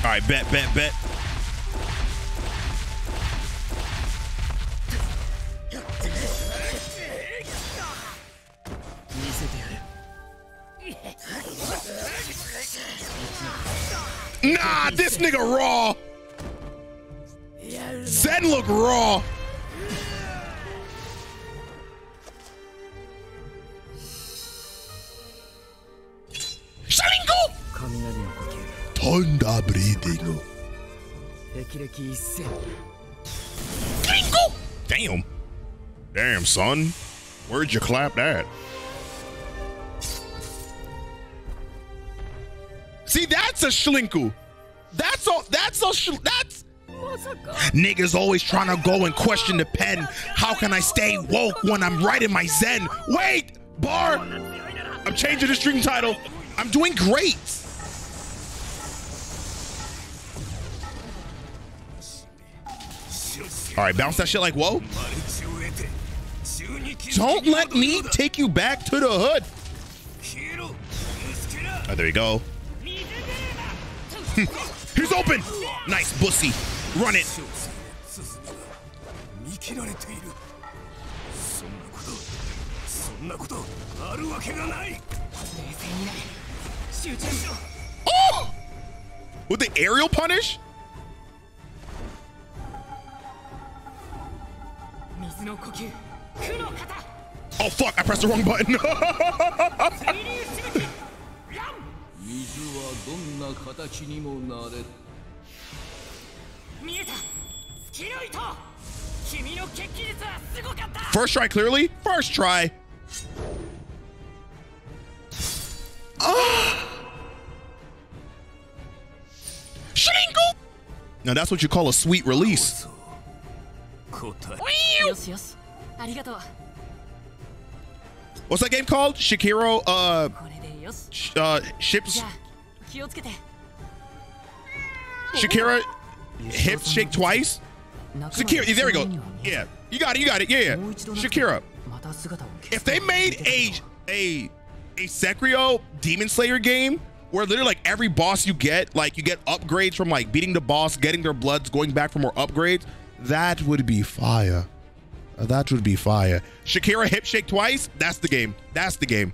right, bet. Nah, this nigga raw. Zen look raw. Sharingo. Thunder breathing. Sharingo. Damn, son. Where'd you clap that? See, that's a shlinku. That's niggas always trying to go and question the pen. How can I stay woke when I'm writing my zen? Wait, bar. I'm changing the stream title. I'm doing great. All right, bounce that shit like whoa. Don't let me take you back to the hood. Oh, there you go. He's open. Nice, bussy. Run it. Oh! With the aerial punish? Oh, fuck. I pressed the wrong button. First try, clearly. First try. Sharingan. Now that's what you call a sweet release. What's that game called? Shikiro. Ships. Shakira, hips shake twice. Shakira, there we go. Yeah, you got it. Yeah, Shakira. If they made a Sekiro Demon Slayer game where literally like every boss you get upgrades from like beating the boss, getting their bloods, going back for more upgrades. That would be fire. That would be fire. Shakira hip shake twice. That's the game. That's the game.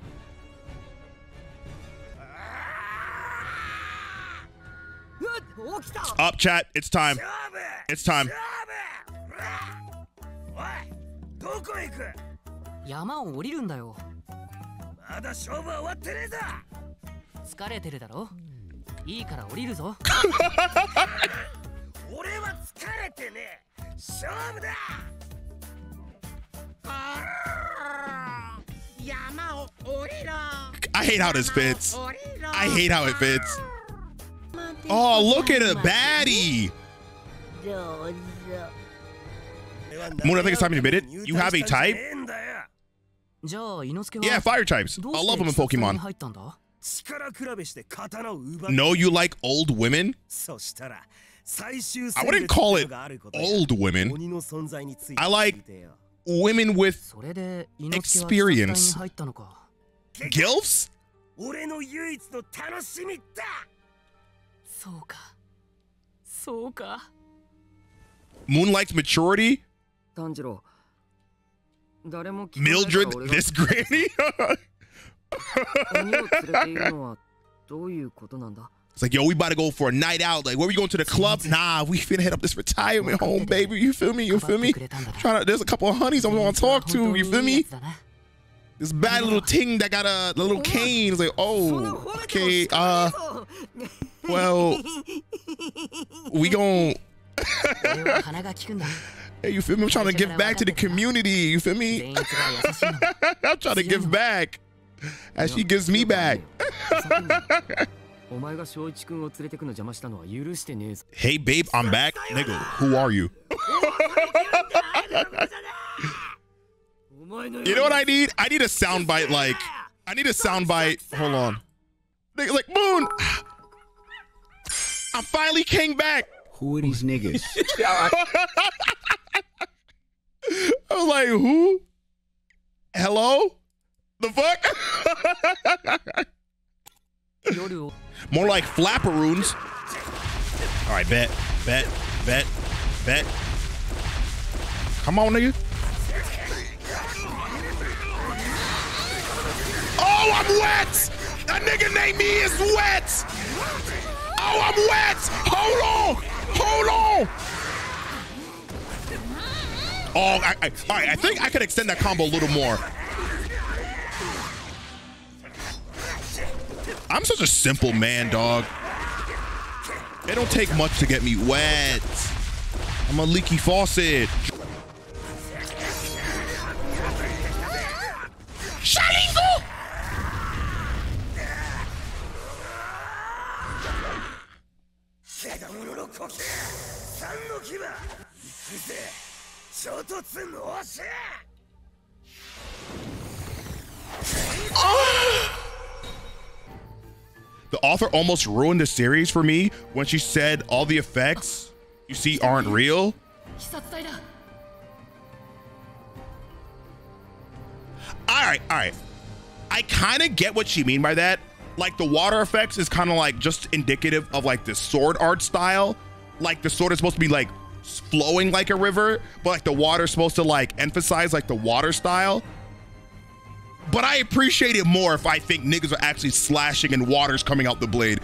Up chat. It's time. It's time. I hate how this fits. I hate how it fits. Oh, look at a baddie. Moon, I think it's time to admit it. You have a type? Yeah, fire types. I love them in Pokemon. No, you like old women? I wouldn't call it old women. I like women with experience. Gilfs? Moon likes maturity? Mildred, this granny? It's like, yo, we about to go for a night out. Like, where we going to the club? Nah, we finna hit up this retirement home, baby. You feel me? You feel me? Trying to, there's a couple of honeys I want to talk to. You feel me? This bad little ting that got a little cane. It's like, oh, okay. Well, we gon'. Hey, you feel me? I'm trying to give back to the community. You feel me? I'm trying to give back as she gives me back. Hey, babe, I'm back. Nigga, who are you? You know what I need? I need a soundbite. Like, I need a soundbite. Hold on. Nigga, like, Moon, I finally came back. Who are these niggas? I was like, who? Hello? The fuck? More like flapperoons. All right, bet, bet, bet, bet. Come on, nigga. Oh, I'm wet. That nigga named me is wet. Oh, I'm wet. Hold on. Hold on. Oh, all right, I think I could extend that combo a little more. I'm such a simple man, dog. It don't take much to get me wet. I'm a leaky faucet. Sharingan! The author almost ruined the series for me when she said all the effects you see aren't real. All right. I kind of get what you mean by that. Like the water effects is kind of like just indicative of like the sword art style. Like the sword is supposed to be like flowing like a river, but like the water is supposed to like emphasize like the water style. But I appreciate it more if I think niggas are actually slashing and water's coming out the blade.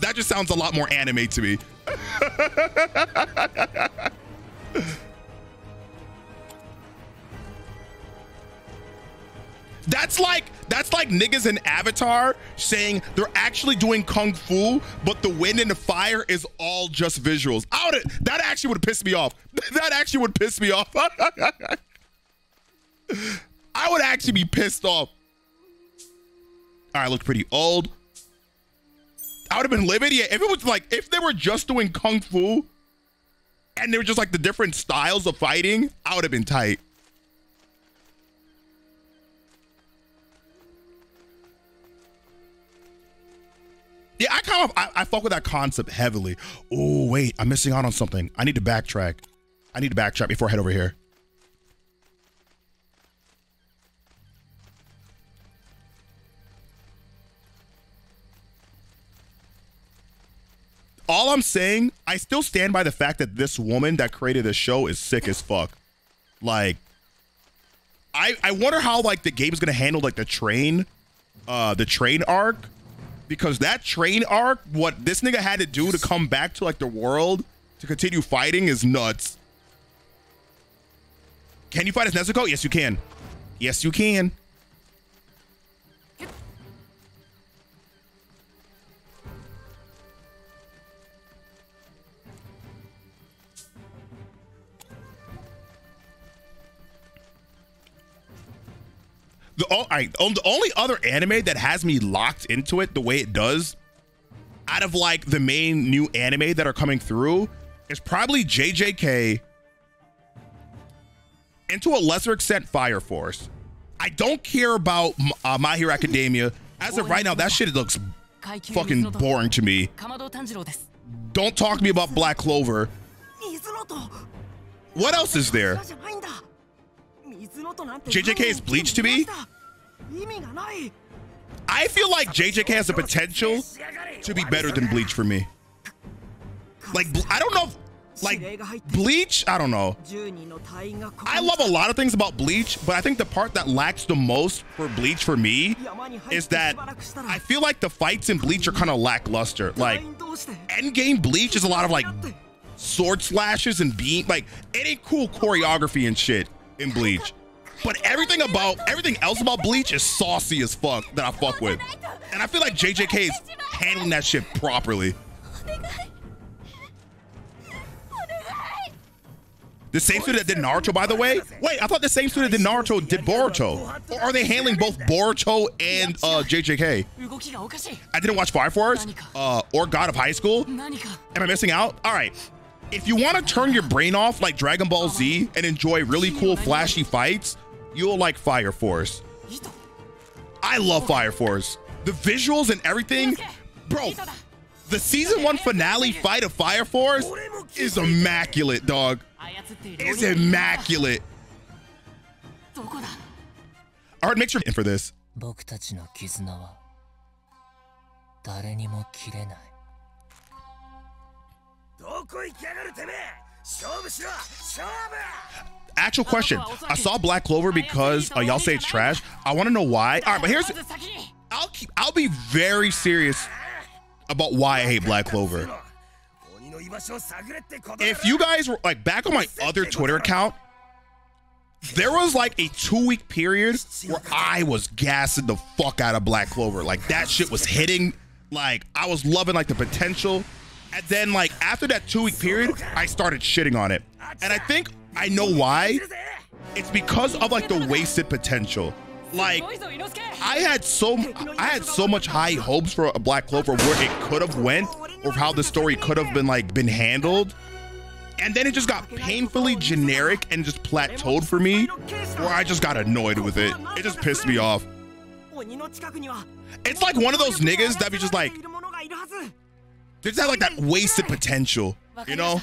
That just sounds a lot more anime to me. That's like niggas in Avatar saying they're actually doing kung fu, but the wind and the fire is all just visuals. That actually would piss me off. That actually would piss me off. I would actually be pissed off. All right, I look pretty old. I would have been livid. Yeah, if it was like, if they were just doing kung fu and they were just like the different styles of fighting, I would have been tight. Yeah, I fuck with that concept heavily. Oh, wait, I'm missing out on something. I need to backtrack. I need to backtrack before I head over here. All I'm saying, I still stand by the fact that this woman that created this show is sick as fuck. Like, I wonder how like the game's gonna handle like the train arc, because that train arc, what this nigga had to do to come back to like the world to continue fighting is nuts. Can you fight as Nezuko? Yes, you can. Yes, you can. The only other anime that has me locked into it the way it does, out of like the main new anime that are coming through, is probably JJK, and to a lesser extent Fire Force. I don't care about My Hero Academia. As of right now, that shit looks fucking boring to me. Don't talk to me about Black Clover. What else is there? JJK is Bleach to me. I feel like JJK has the potential to be better than Bleach for me. Like, I don't know if, like, Bleach, I don't know. I love a lot of things about Bleach, but I think the part that lacks the most for Bleach for me is that I feel like the fights in Bleach are kind of lackluster. Like, endgame Bleach is a lot of, like, sword slashes and beam. Like, it ain't cool choreography and shit in Bleach, but everything else about Bleach is saucy as fuck that I fuck with, and I feel like JJK is handling that shit properly. The same student that did Naruto, by the way. Wait, I thought the same student that did Naruto did Boruto. Or are they handling both Boruto and JJK? I didn't watch Fire Force or God of High School. Am I missing out? All right. If you want to turn your brain off like Dragon Ball Z and enjoy really cool flashy fights, you'll like Fire Force. I love Fire Force. The visuals and everything. Bro, the season 1 finale fight of Fire Force is immaculate, dog. It's immaculate. All right, make sure for this. Actual question. I saw Black Clover because y'all say it's trash. I want to know why. All right, but here's, I'll be very serious about why I hate Black Clover. If you guys were like back on my other Twitter account, there was like a 2-week period where I was gassing the fuck out of Black Clover. Like that shit was hitting. Like I was loving like the potential. And then, like, after that 2-week period, I started shitting on it. And I think I know why. It's because of, like, the wasted potential. Like, I had so much high hopes for a Black Clover where it could have went or how the story could have been, like, been handled. And then it just got painfully generic and just plateaued for me, where I just got annoyed with it. It just pissed me off. It's like one of those niggas that be just like... There's not like that wasted potential, you know?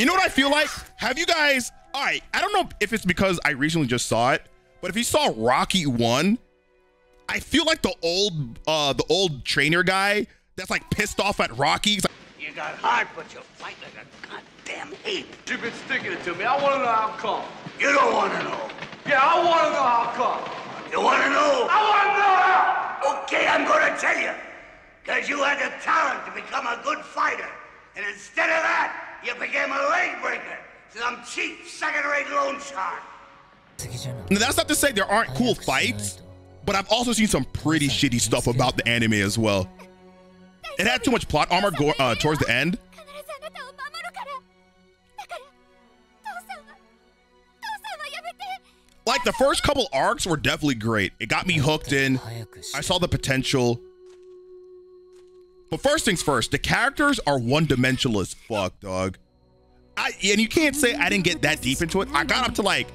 You know what I feel like? Have you guys, all right, I don't know if it's because I recently just saw it, but if you saw Rocky 1, I feel like the old trainer guy that's like pissed off at Rocky. He's like, you got hard, but you fight like a goddamn ape. You've been sticking it to me. I want to know how come. You don't want to know. Yeah, I want to know how come. You want to know? I want to know how. Okay, I'm gonna tell you, because you had the talent to become a good fighter, and instead of that, you became a leg breaker, some cheap second-rate loan shark. Now, that's not to say there aren't cool fights, but I've also seen some pretty shitty stuff about the anime as well. It had too much plot armor towards the end. Like, the first couple arcs were definitely great. It got me hooked in. I saw the potential. But first things first, the characters are one-dimensional as fuck, dog. And you can't say I didn't get that deep into it. I got up to, like,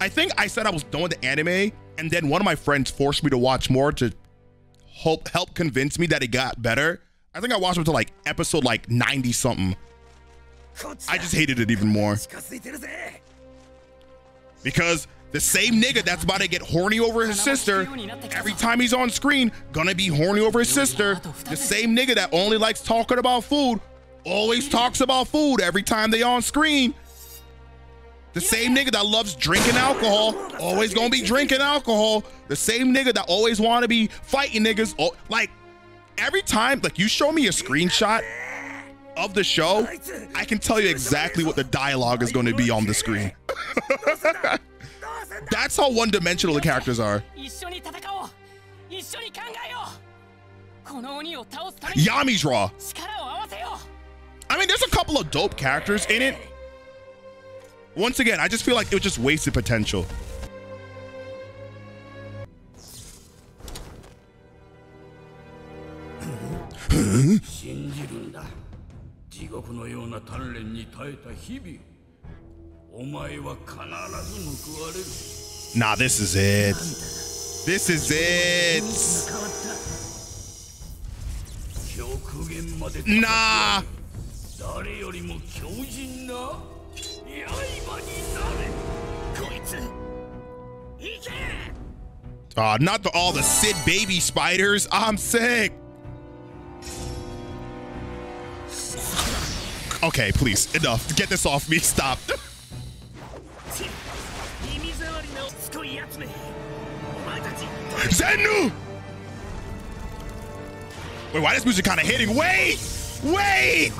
I think I said I was done with the anime, and then one of my friends forced me to watch more to help convince me that it got better. I think I watched up to, like, episode, like, 90-something. I just hated it even more. Because... The same nigga that's about to get horny over his sister, every time he's on screen, gonna be horny over his sister. The same nigga that only likes talking about food, always talks about food every time they on screen. The same nigga that loves drinking alcohol, always gonna be drinking alcohol. The same nigga that always wanna be fighting niggas. Like, every time, like, you show me a screenshot of the show, I can tell you exactly what the dialogue is gonna be on the screen. That's how one-dimensional the characters are. Yami's raw. I mean, there's a couple of dope characters in it. Once again, I just feel like it was just wasted potential. Nah, this is it. This is it. Nah. Not the, all the Sid baby spiders. I'm sick. Okay, please, enough. Get this off me. Stop. Zennu! Wait, why this music kind of hitting? Wait! Wait!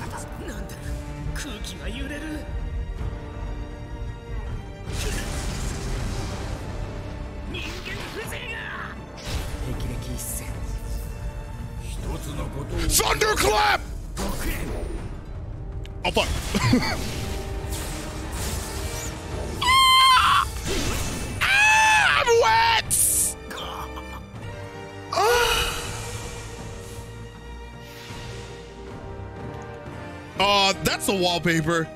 Thunderclap! Oh, fuck. Ah! Ah, I'm wet! Ah. Oh, that's a wallpaper.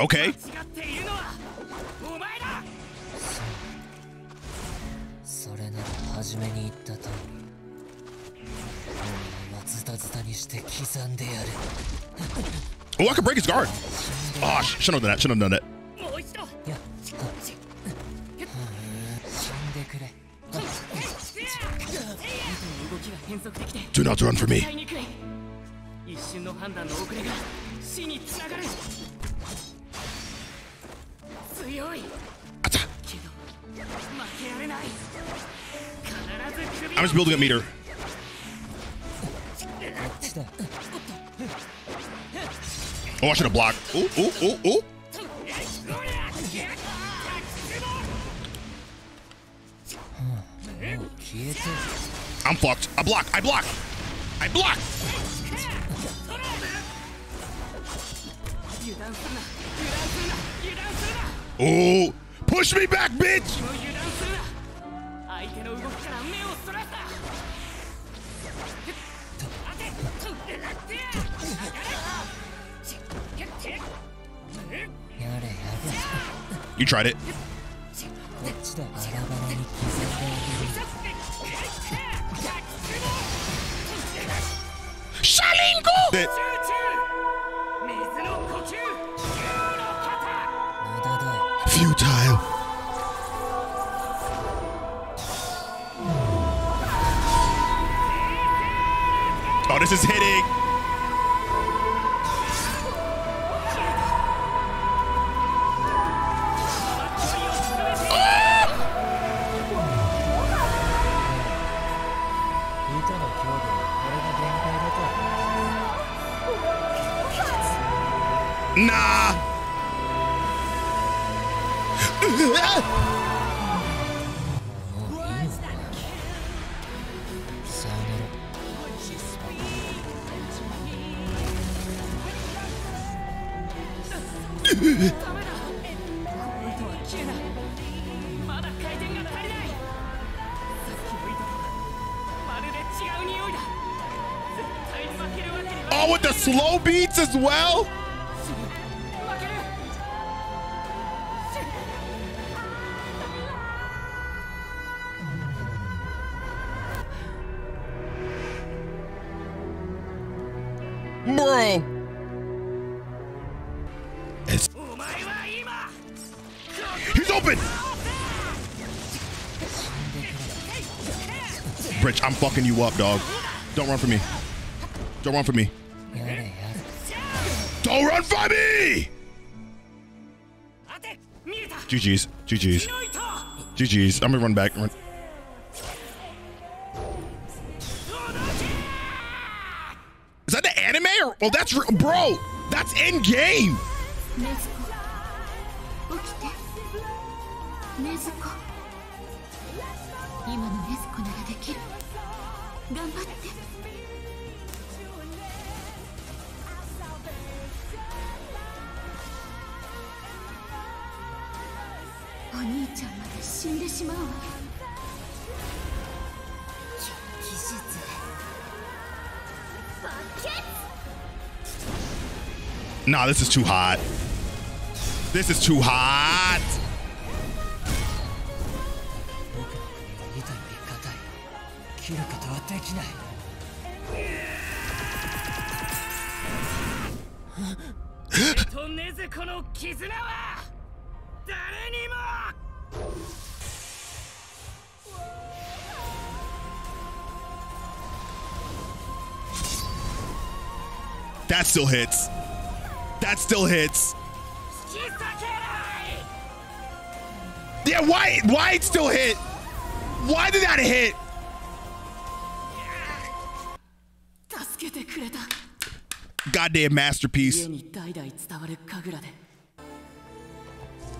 Okay. Oh, I could break his guard. Oh, shouldn't have done that. Shouldn't have done that. Do not run from me. I'm just building a meter. Oh, I should have blocked. Ooh, ooh, ooh, ooh. I'm fucked. I block. I block. I block. Oh, push me back, bitch. You tried it. Sharingan! Futile. Oh, this is hitting. Nah. slow beats as well? Bro. He's open. Rich, I'm fucking you up, dog. Don't run for me. Don't run for me. Don't run for me! GG's. GG's. GG's. I'm gonna run back. Run. Is that the anime or? Oh, that's real. Bro, that's in game. Nah, this is too hot. This is too hot. That still hits. That still hits. Yeah, why it still hit? Why did that hit? Goddamn masterpiece.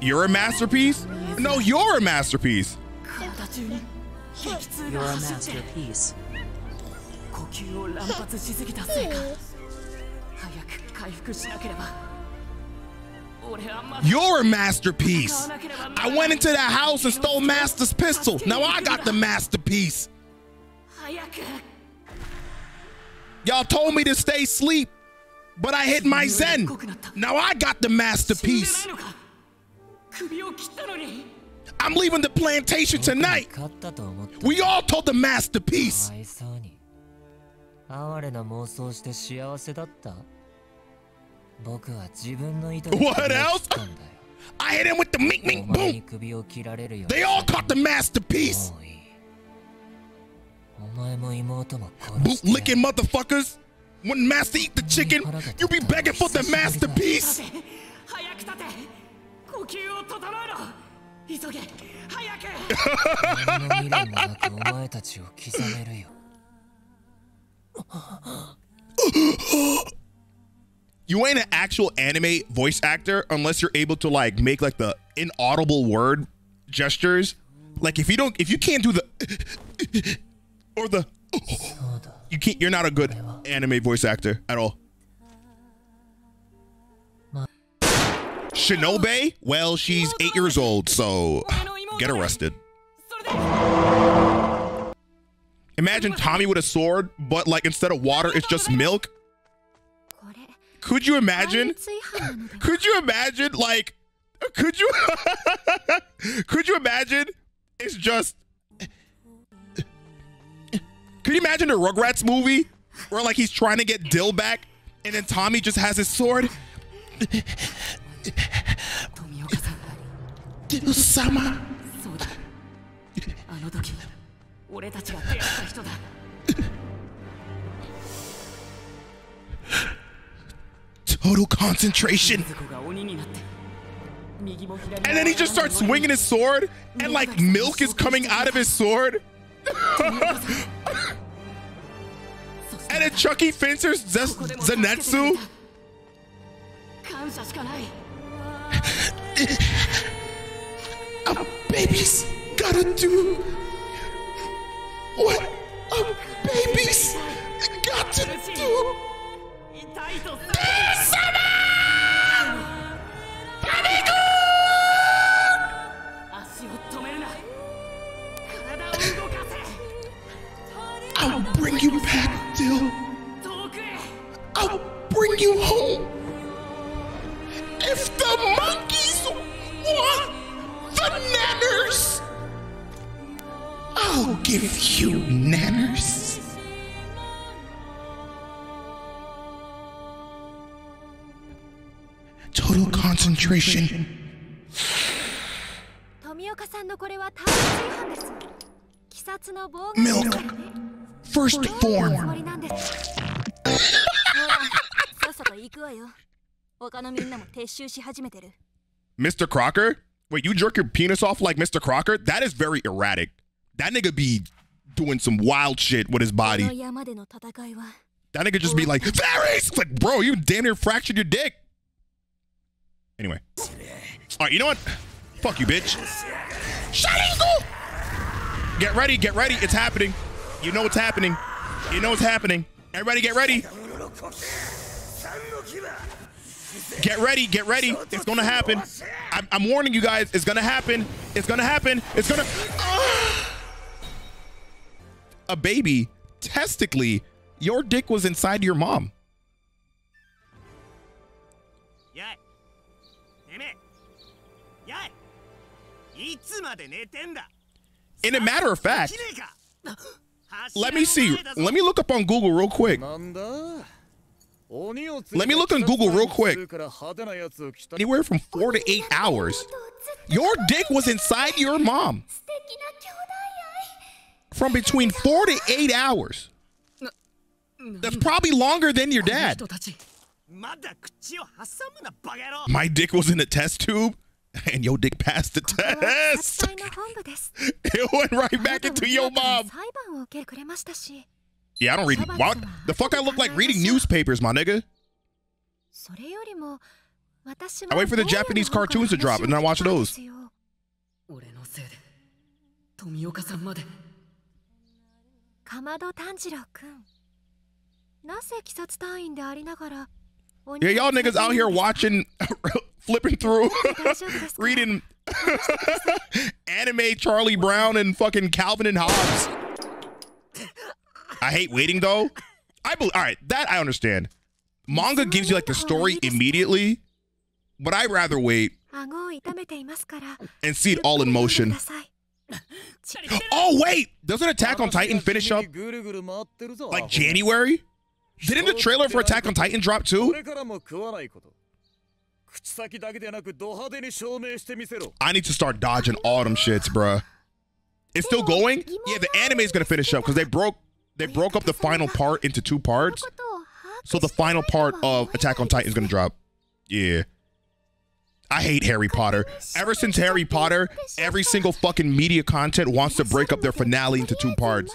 You're a masterpiece? No, you're a masterpiece. You're a masterpiece. You're a masterpiece. I went into that house and stole Master's pistol. Now I got the masterpiece. Y'all told me to stay asleep, but I hit my zen. Now I got the masterpiece. I'm leaving the plantation tonight. We all told the masterpiece. What else? I hit him with the mink mink boom. They all caught the masterpiece. Bootlicking motherfuckers. When master eat the chicken, you be begging for the masterpiece. You ain't an actual anime voice actor unless you're able to like make like the inaudible word gestures. Like if you can't do the or the you can't, you're not a good anime voice actor at all. Shinobe? Well, she's 8 years old, so get arrested. Imagine Tommy with a sword, but like instead of water, it's just milk. Could you imagine? Could you imagine? Like, could you? Could you imagine? It's just. Could you imagine the Rugrats movie where like he's trying to get Dill back, and then Tommy just has his sword? Dill-sama. Total concentration. And then he just starts swinging his sword, and like milk is coming out of his sword. And then Chucky Fincer's Zenetsu. A baby's gotta do what a baby's got to do. I'll bring you back, Dill. I'll bring The monkeys want the nanners. I'll give you nanners. Total concentration. Milk. First form. Mr. Crocker? Wait, you jerk your penis off like Mr. Crocker? That is very erratic. That nigga be doing some wild shit with his body. That nigga just be like, Fairies! It's like, bro, you damn near fractured your dick. Anyway. Alright, you know what? Fuck you, bitch. Shut. Get ready, get ready. It's happening. You know it's happening. You know it's happening. Everybody get ready. Get ready, get ready. It's gonna happen. I'm warning you guys. It's gonna happen. It's gonna happen. It's gonna... A baby, testically, your dick was inside your mom. In a matter of fact, let me see. Let me look up on Google real quick. Let me look on Google real quick. Anywhere from 4 to 8 hours. Your dick was inside your mom. From between 4 to 8 hours. That's probably longer than your dad. My dick was in a test tube, and your dick passed the test. It went right back into your mom. Yeah, I don't read. Why the fuck I look like reading newspapers, my nigga? I wait for the Japanese cartoons to drop and I watch those. Yeah, y'all niggas out here watching, flipping through, reading anime Charlie Brown and fucking Calvin and Hobbes. I hate waiting though. All right, that I understand. Manga gives you like the story immediately, but I'd rather wait and see it all in motion. Oh wait, doesn't Attack on Titan finish up like January? Didn't the trailer for Attack on Titan drop too? I need to start dodging autumn shits, bruh. It's still going? Yeah, the anime is gonna finish up because they broke up the final part into 2 parts. So the final part of Attack on Titan is going to drop. Yeah. I hate Harry Potter. Ever since Harry Potter, every single fucking media content wants to break up their finale into 2 parts.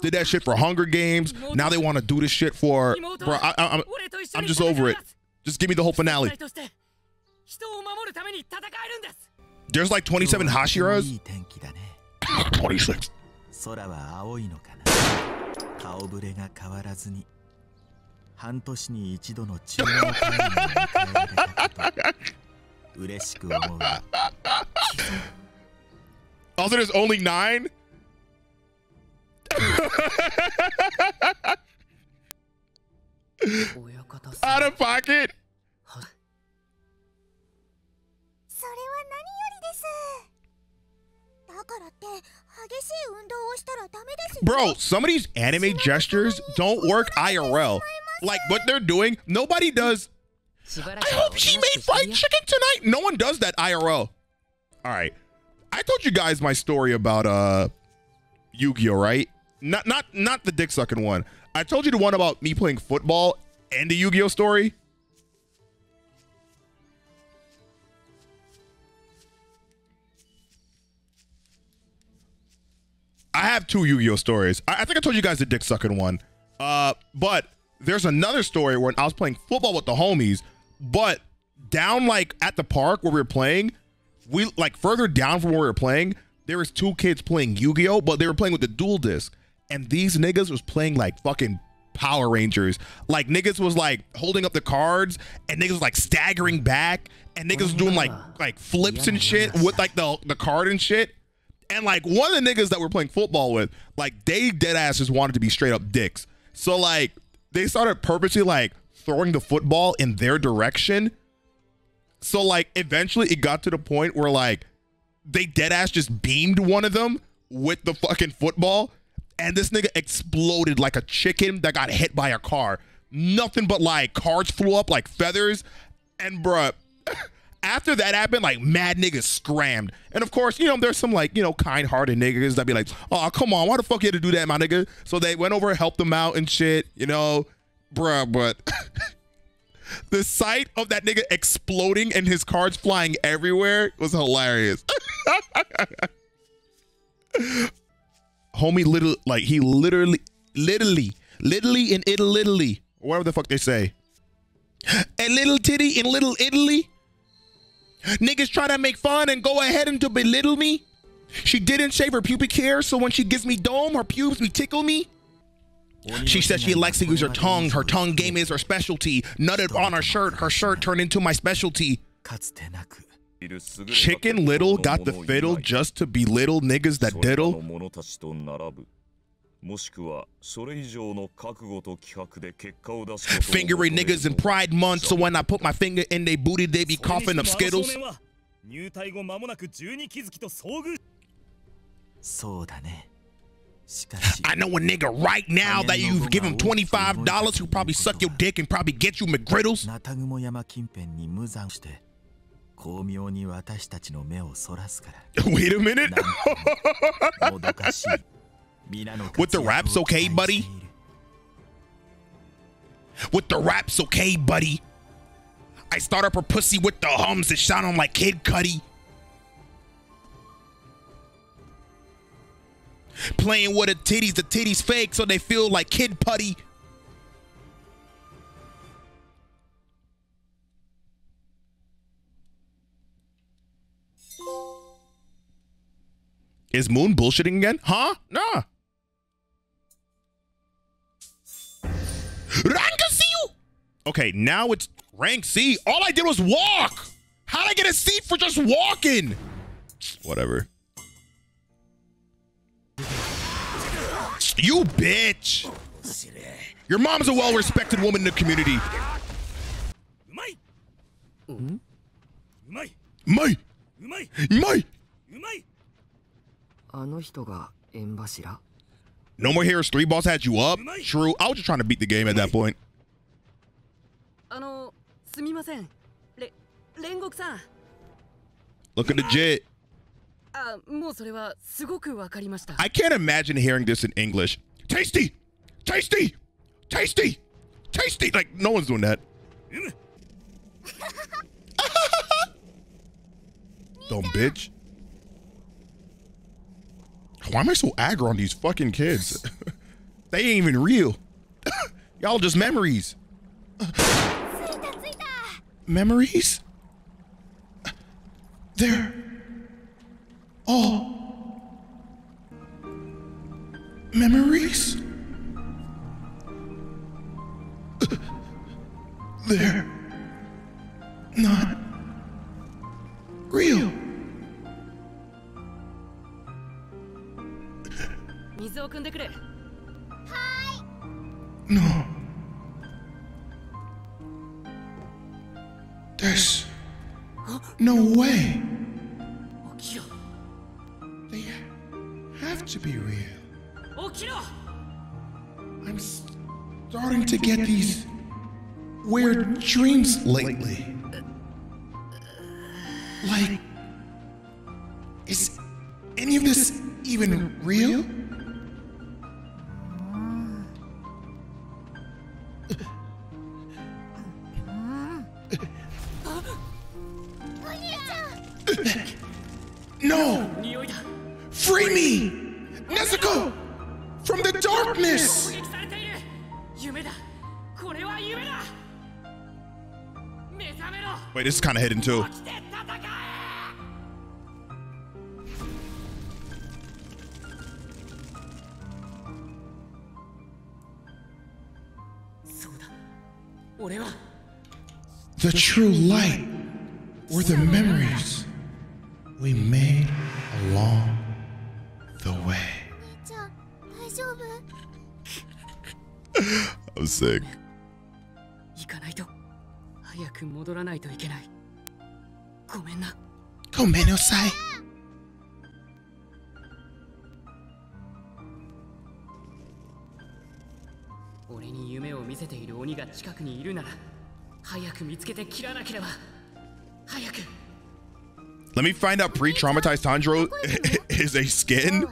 Did that shit for Hunger Games. Now they want to do this shit for... Bro, I'm just over it. Just give me the whole finale. There's like 27 Hashiras. 26. Also, there's only 9. Out of pocket. Bro, some of these anime gestures don't work IRL. Like what they're doing, nobody does. I hope she made fried chicken tonight. No one does that IRL. All right, I told you guys my story about Yu-Gi-Oh, right? Not the dick sucking one. I told you the one about me playing football and the Yu-Gi-Oh story. I have 2 Yu-Gi-Oh stories. I think I told you guys the dick sucking one. But there's another story where I was playing football with the homies, but down like at the park where we were playing, we like further down from where we were playing, there was 2 kids playing Yu-Gi-Oh, but they were playing with the dual disc. And these niggas was playing like fucking Power Rangers. Like niggas was like holding up the cards and niggas was like staggering back and niggas was doing like flips and shit with like the card and shit. And like one of the niggas that we're playing football with, like they dead asses wanted to be straight up dicks. So like they started purposely like throwing the football in their direction. So like eventually it got to the point where like they dead ass just beamed one of them with the fucking football, and this nigga exploded like a chicken that got hit by a car. Nothing but like cards flew up like feathers. And bruh, after that happened, like mad niggas scrammed. And of course, you know, there's some like, you know, kind-hearted niggas that be like, oh, come on, why the fuck you had to do that, my nigga? So they went over, helped them out and shit, you know, bruh, but the sight of that nigga exploding and his cards flying everywhere was hilarious. Homie literally, like, he literally in Italy, whatever the fuck they say. A little titty in Little Italy. Niggas try to make fun and go ahead and to belittle me. She didn't shave her pubic hair, so when she gives me dome, her pubes be tickle me. She said she likes to use her tongue. Her tongue game is her specialty. Nutted on her shirt. Her shirt turned into my specialty. Chicken Little got the fiddle just to belittle niggas that diddle. Fingering niggas in Pride Month, so when I put my finger in they booty, they be coughing up Skittles. I know a nigga right now that you give him $25 who probably suck your dick and probably get you McGriddles. Wait a minute. With the raps, okay, buddy? With the raps, okay, buddy? I start up her pussy with the hums and shot on like Kid Cudi. Playing with the titties fake, so they feel like Kid Putty. Is Moon bullshitting again? Huh? Nah. Rank C! Okay, now it's rank C. All I did was walk. How'd I get a C for just walking? Whatever. You bitch! Your mom's a well-respected woman in the community. No More Heroes 3 boss had you up? True. I was just trying to beat the game at that point. Look at the jet. I can't imagine hearing this in English. Tasty! Tasty! Tasty! Tasty! Like, no one's doing that. Dumb bitch. Why am I so aggro on these fucking kids? They ain't even real. Y'all just memories. Memories? They're... oh, memories? They're not real. No. There's no way. They have to be real. I'm starting to get these weird dreams lately. Like, is any of this even real? No! Free me! Nezuko! From the darkness! Wait, this is kind of hidden too. The true light were the memories we made along the way. I'm sick. ごめんな。ごめんなさい。俺に夢を見せている鬼が近くにいるなら、早く見つけて切らなければ。早く。Let me find out pre-traumatized Tanjiro is a skin.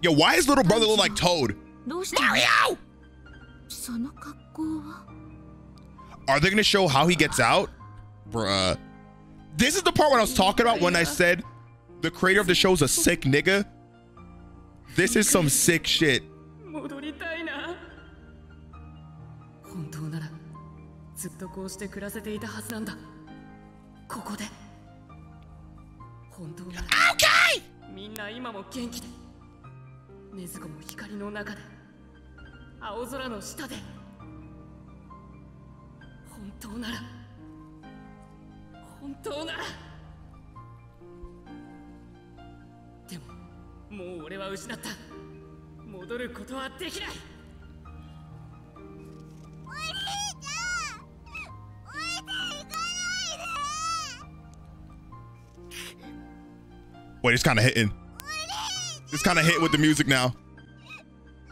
Yo, why is little brother look like Toad? Mario! Are they gonna show how he gets out? Bruh. This is the part when I was talking about when I said the creator of the show is a sick nigga. This is some sick shit. Okay! Wait, it's kind of hitting. It's kind of hit with the music now.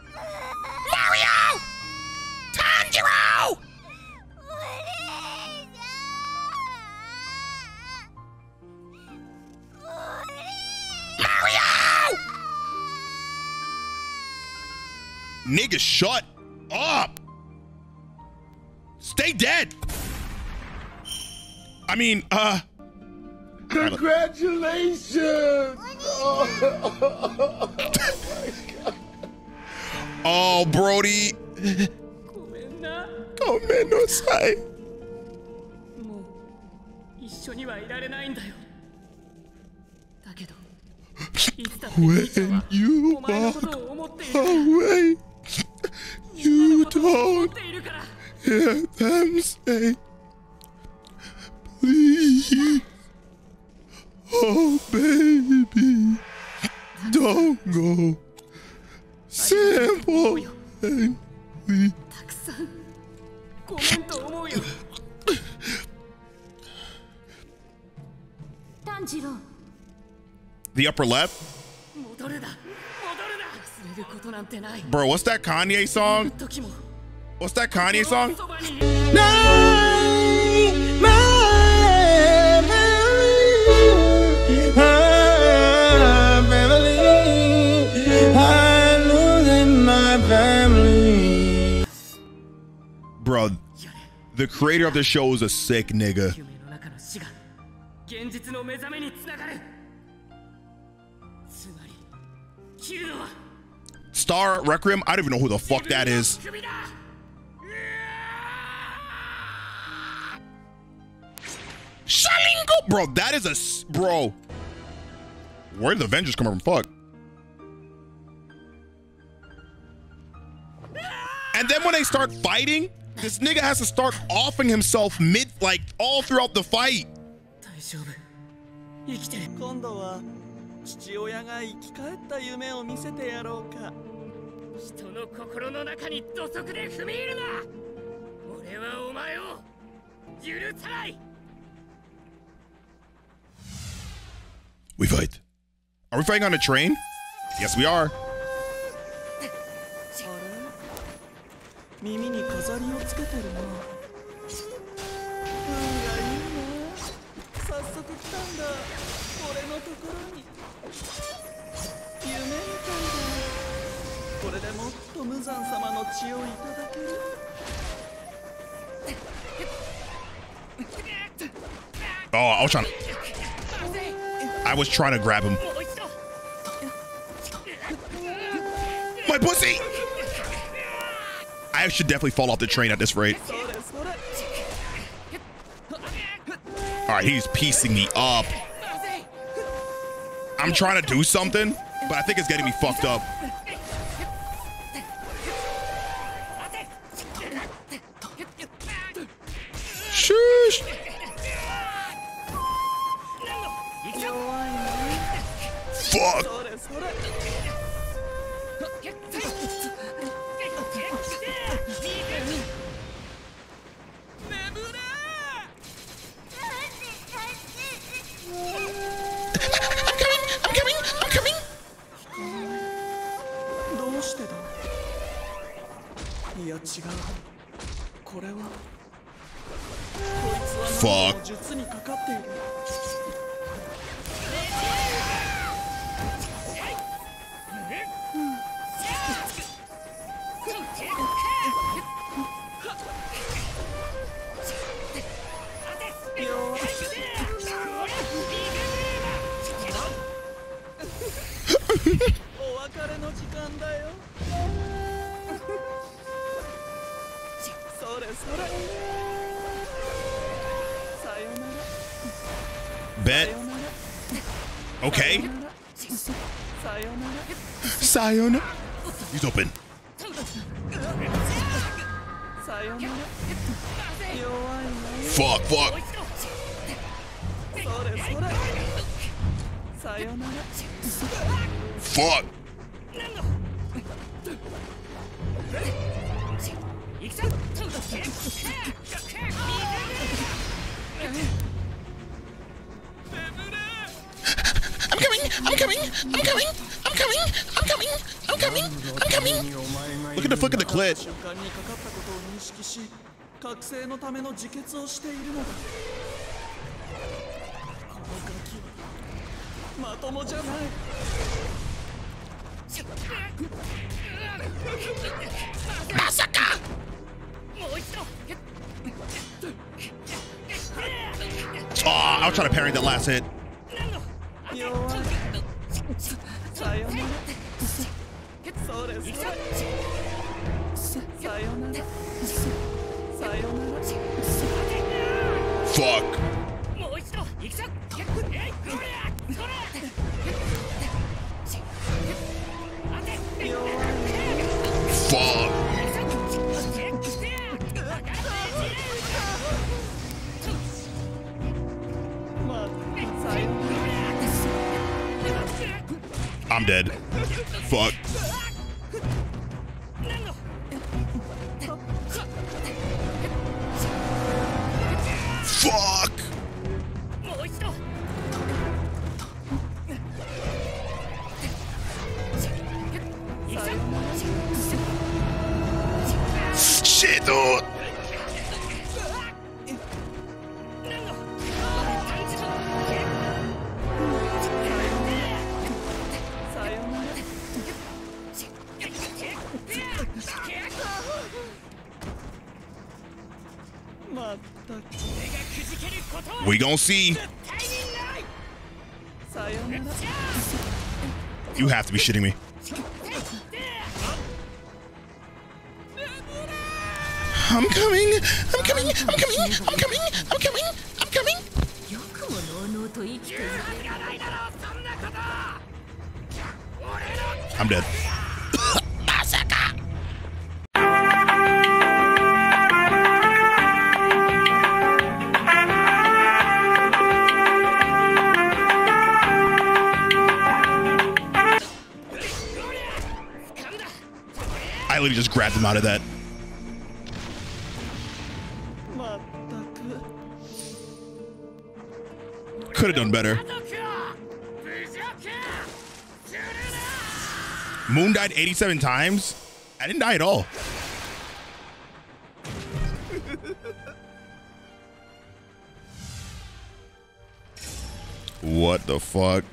Mario! Tanjiro! Mario! Nigga, shut up. Stay dead. I mean, congratulations! Oh, oh, Brody. Gomenosai. When you walk away, you don't hear them say, please. Oh, baby, don't go. Simple and we. The upper left? Bro, what's that Kanye song? What's that Kanye song? No! Bro, the creator of the show is a sick nigga. Star Requiem? I don't even know who the fuck that is. Sharingan! Bro, that is a... Bro. Where did the Avengers come from? Fuck. And then when they start fighting, this nigga has to start offing himself mid, like, all throughout the fight. We fight. Are we fighting on a train? Yes, we are. Oh, I was trying to grab him. My pussy! I should definitely fall off the train at this rate. All right, he's piecing me up. I'm trying to do something, but I think it's getting me fucked up. Sheesh. Fuck. Bet. Okay. Sayonara. He's open. Fuck, fuck. Fuck. I'm coming. Look at the fuck of the clit. Masaka! Oh, I'll try to parry that last hit. Fuck. Fuck. I'm dead. Fuck. Fuck. Shit, dude. We gonna see. You have to be shitting me. I'm coming. I'm dead. I literally just grabbed him out of that. Could have done better. Moon died 87 times. I didn't die at all. What the fuck?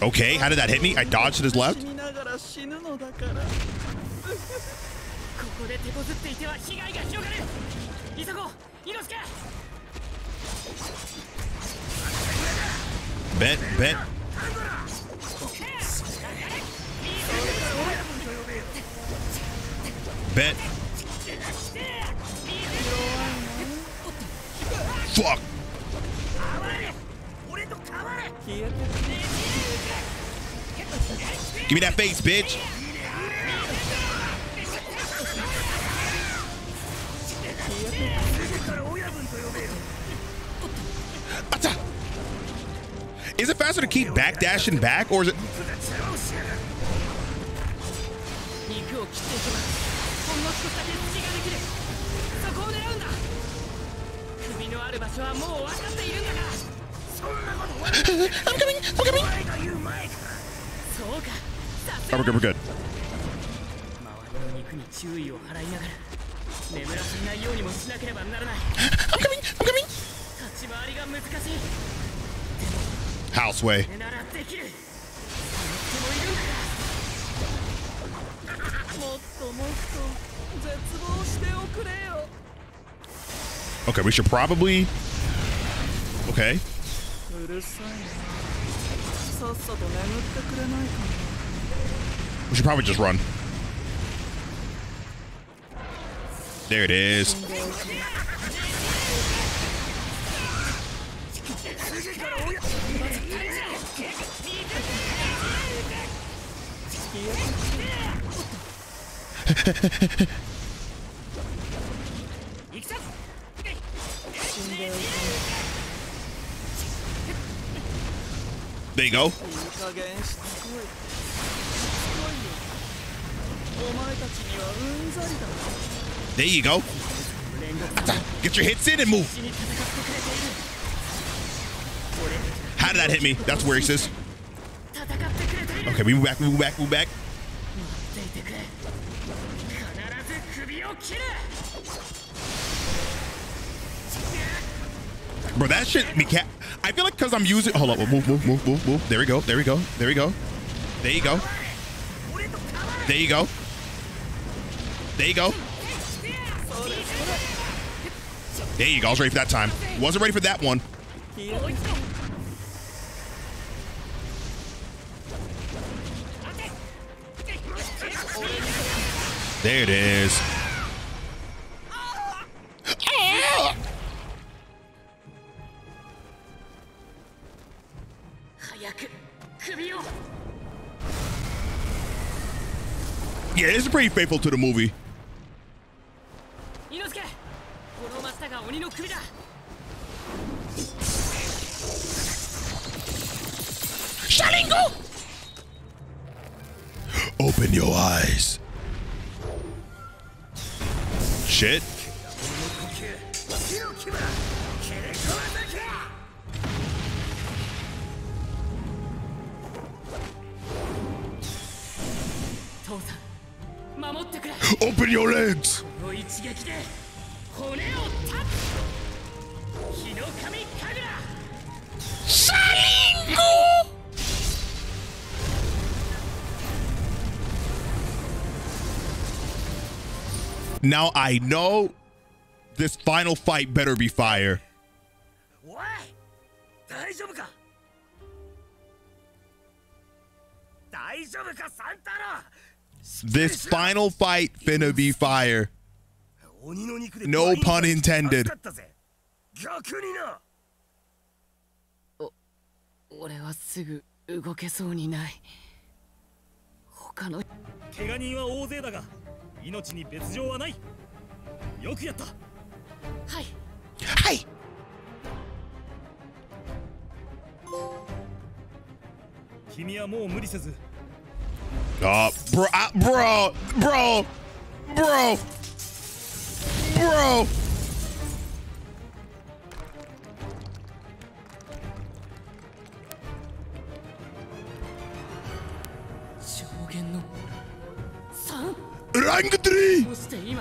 Okay, how did that hit me? I dodged to his left. Bet. Bet. Fuck. Give me that face, bitch. faster to keep backdashing back, or is it? I'm coming! I'm coming! Oh, we're good, we're good. I'm coming! I'm coming! Houseway. Okay, we should probably. Okay. We should probably just run. There it is. There you go. There you go. Get your hits in and move. How did that hit me? That's where he says. Okay, we move back, we move back, we move back. Bro, that shit, I feel like because I'm using, hold up, move, move, move, move, move. There we go, there we go, there we go. There you go. There you go. There you go. There you go, I was ready for that time. Wasn't ready for that one. There it is. Yeah, this is pretty faithful to the movie. Sharingan! Open your eyes. Shit. Open your legs. Sharingan! Now I know this final fight better be fire. This final fight finna be fire. No pun intended. Hi. Bro. Rank 3!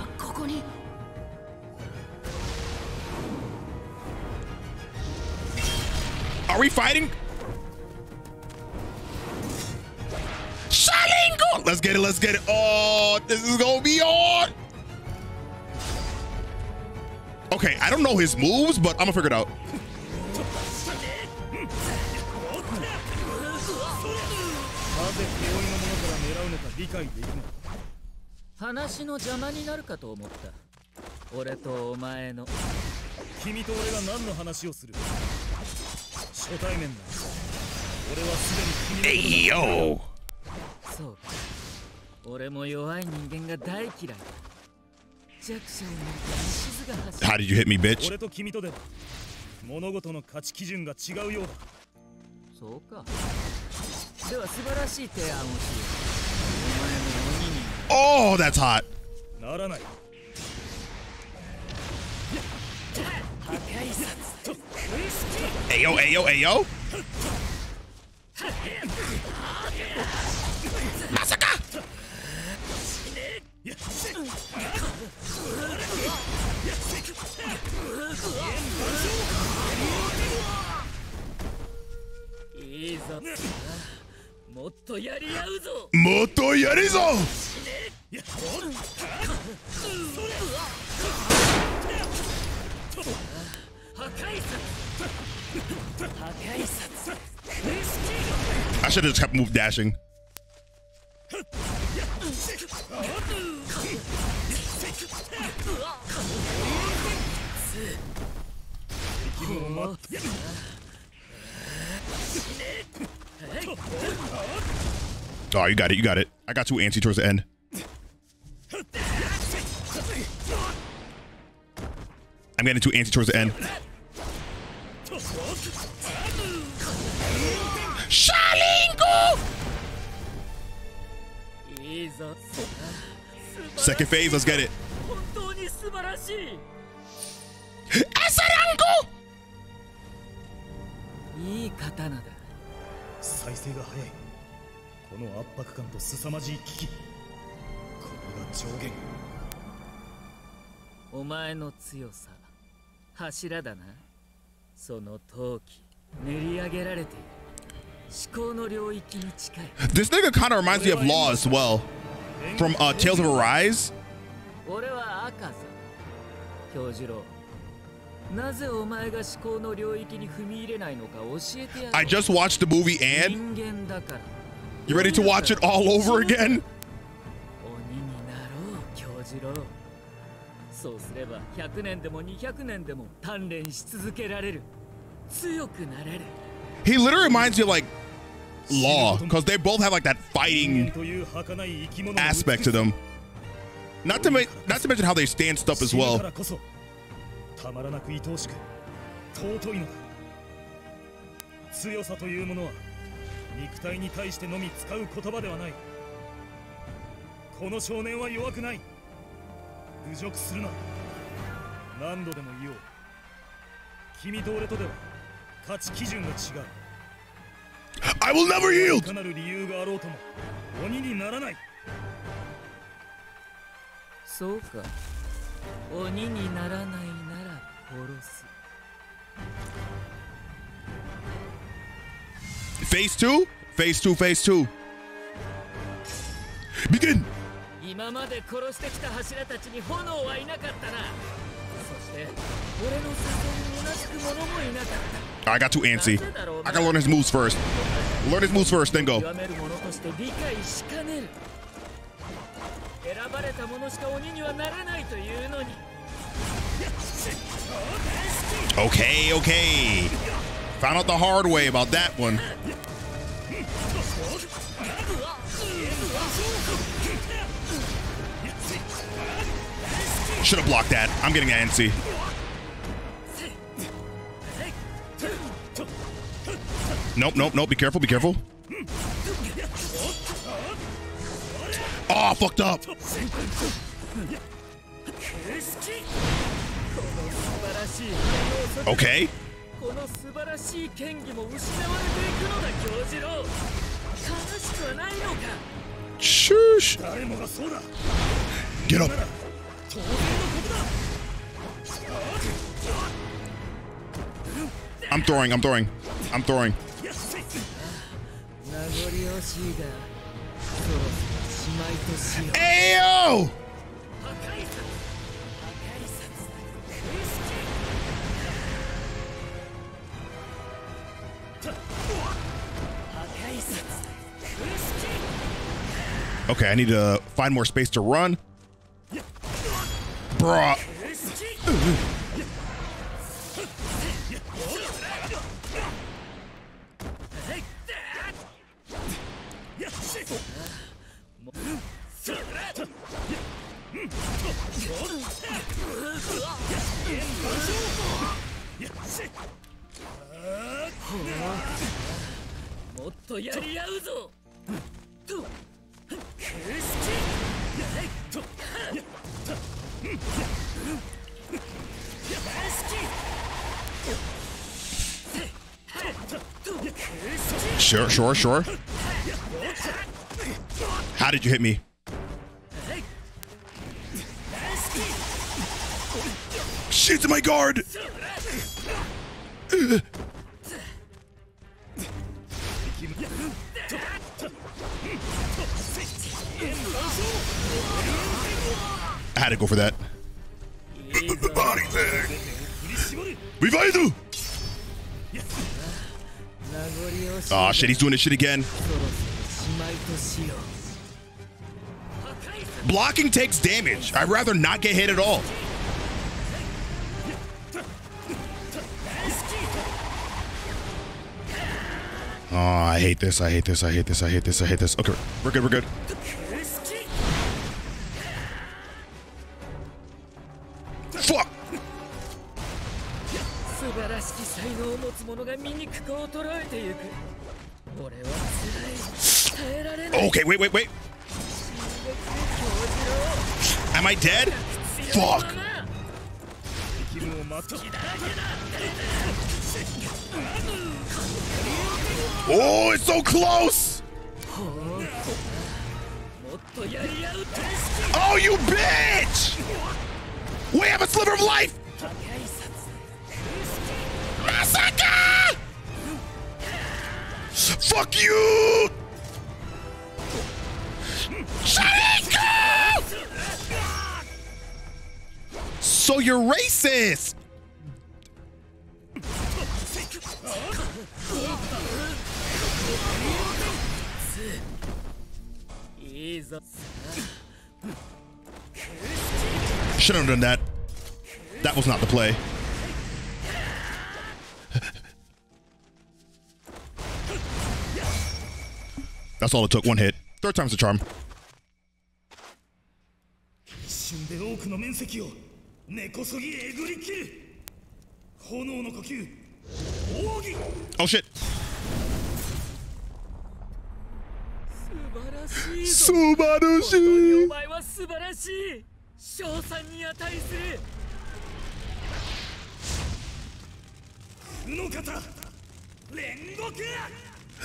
Are we fighting? Sharingan! Let's get it, let's get it. Oh, this is gonna be hard. Okay, I don't know his moves, but I'm gonna figure it out. Hey, yo. How did you hit me, bitch? そうか。では素晴らしい提案をしよう。お前も鬼に。Oh, that's hot. ならない。Ayo, ayo, ayo. Masaka. Motto yarizo. I should have just kept move dashing. Oh, you got it, you got it. I got too antsy towards the end. I'm getting too antsy towards the end. Shalingo! Second phase, let's get it. This nigga kind of reminds me of Law as well, from Tales of Arise. I just watched the movie and you ready to watch it all over again? He literally reminds you of like Law, because they both have like that fighting aspect to them. Not to mention how they stand stuff as well. I will never yield. Phase two? Phase two, phase two. Begin. I got too antsy. I gotta learn his moves first. Learn his moves first, then go. Okay, okay. Found out the hard way about that one. Should have blocked that. I'm getting antsy. Nope, nope, nope. Be careful, be careful. Oh, fucked up. Okay. Sheesh. Get up. I'm throwing, I'm throwing, I'm throwing. Ayo! Okay, I need to find more space to run. Bruh. もっとやり合うぞ。Sure, sure, sure. How did you hit me? Shit, to my guard. I had to go for that. Body thing. Revive. Oh shit, he's doing this shit again. Blocking takes damage. I'd rather not get hit at all. Oh, I hate this. I hate this. I hate this. I hate this. I hate this. Okay, we're good. We're good. Fuck. Okay, wait, wait, wait. Am I dead? Fuck. Oh, it's so close. Oh, you bitch. We have a sliver of life. Masaka! Fuck you. So you're racist. Shouldn't have done that. That was not the play. That's all it took, one hit. Third time's the charm. Oh shit. Subarushi.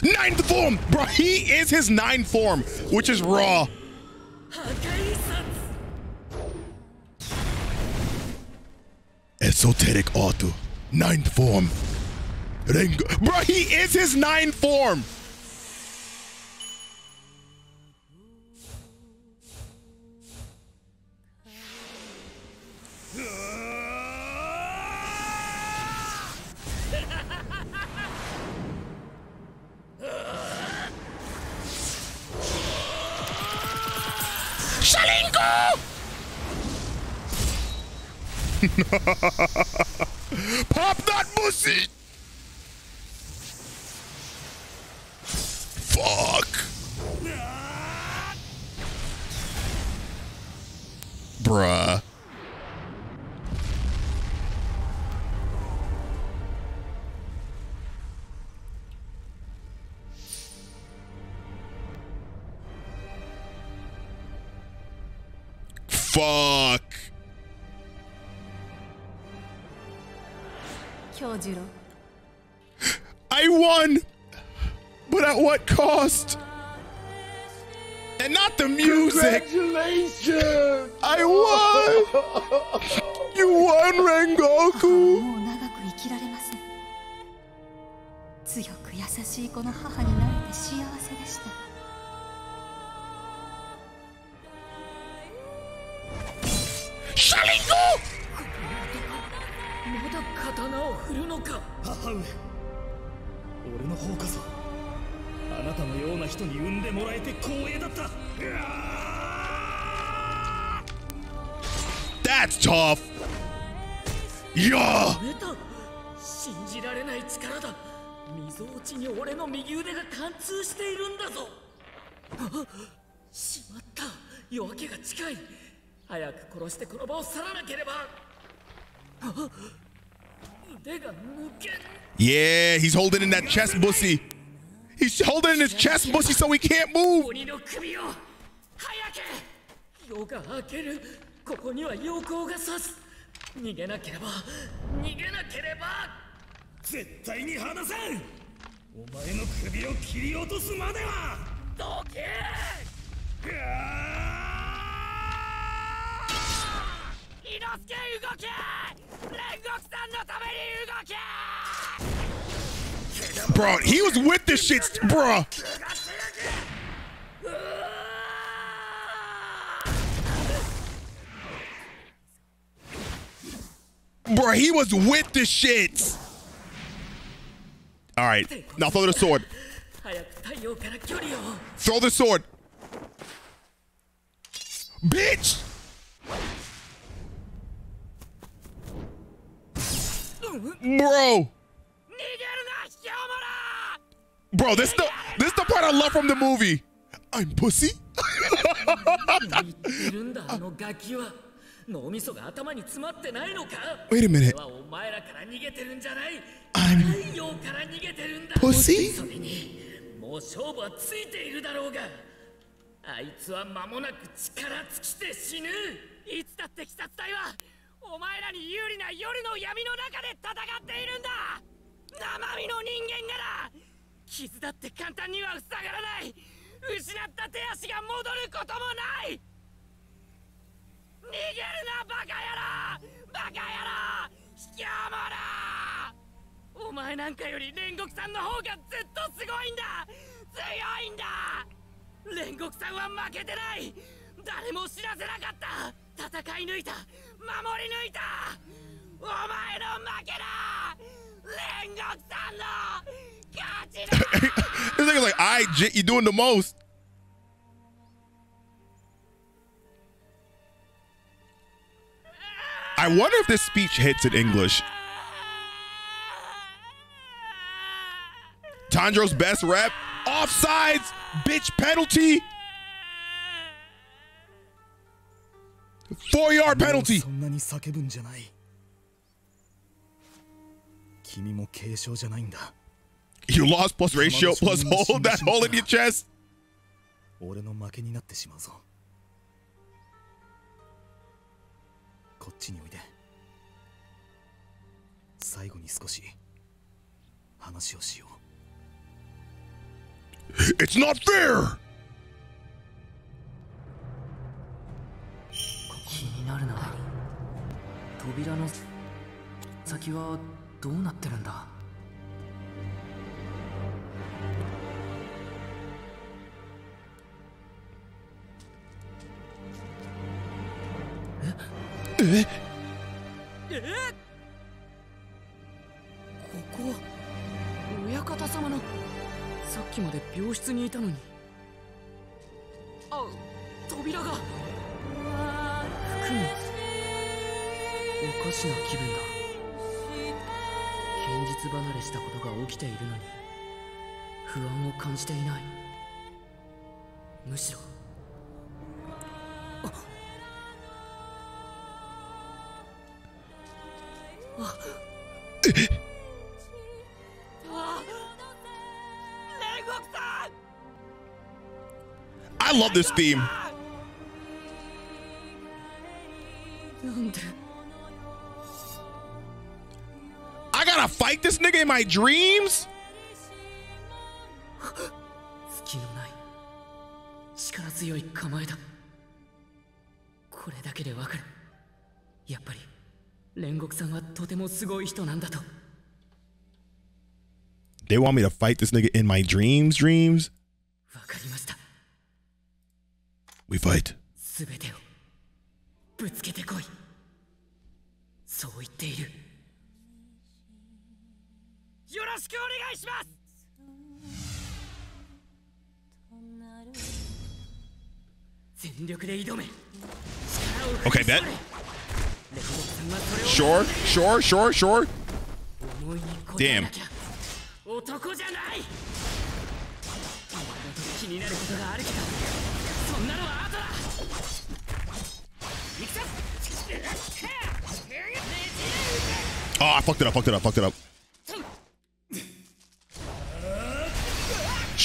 Ninth form, bro. He is his ninth form, which is raw. Esoteric auto, ninth form. Rengo, bro. He is his ninth form. Pop that pussy! Fuck! Bruh. Fuck! I won, but at what cost? And not the music. Congratulations! I won. You won, Rengoku. Sharingan! That's tough. Yeah. Yeah, he's holding in that chest bussy. He's holding in his chest, Bussy, so he can't move. Bro, he was with this shit, bro. Bro, he was with the shit. All right, now throw the sword. Throw the sword. Bitch. Bro. Bro, this the part I love from the movie. I'm Pussy. Wait a minute. I'm Pussy? This nigga's like, all right, Jit, you doing the most. I wonder if this speech hits in English. Tanjiro's best rap. Offsides, bitch, penalty. 4-yard penalty. You lost plus ratio plus hold, that hole in your chest. It's not fair. I love this theme. I gotta fight this nigga in my dreams? They want me to fight this nigga in my dreams? We fight. Okay, bet. Sure. Damn. Oh, I fucked it up.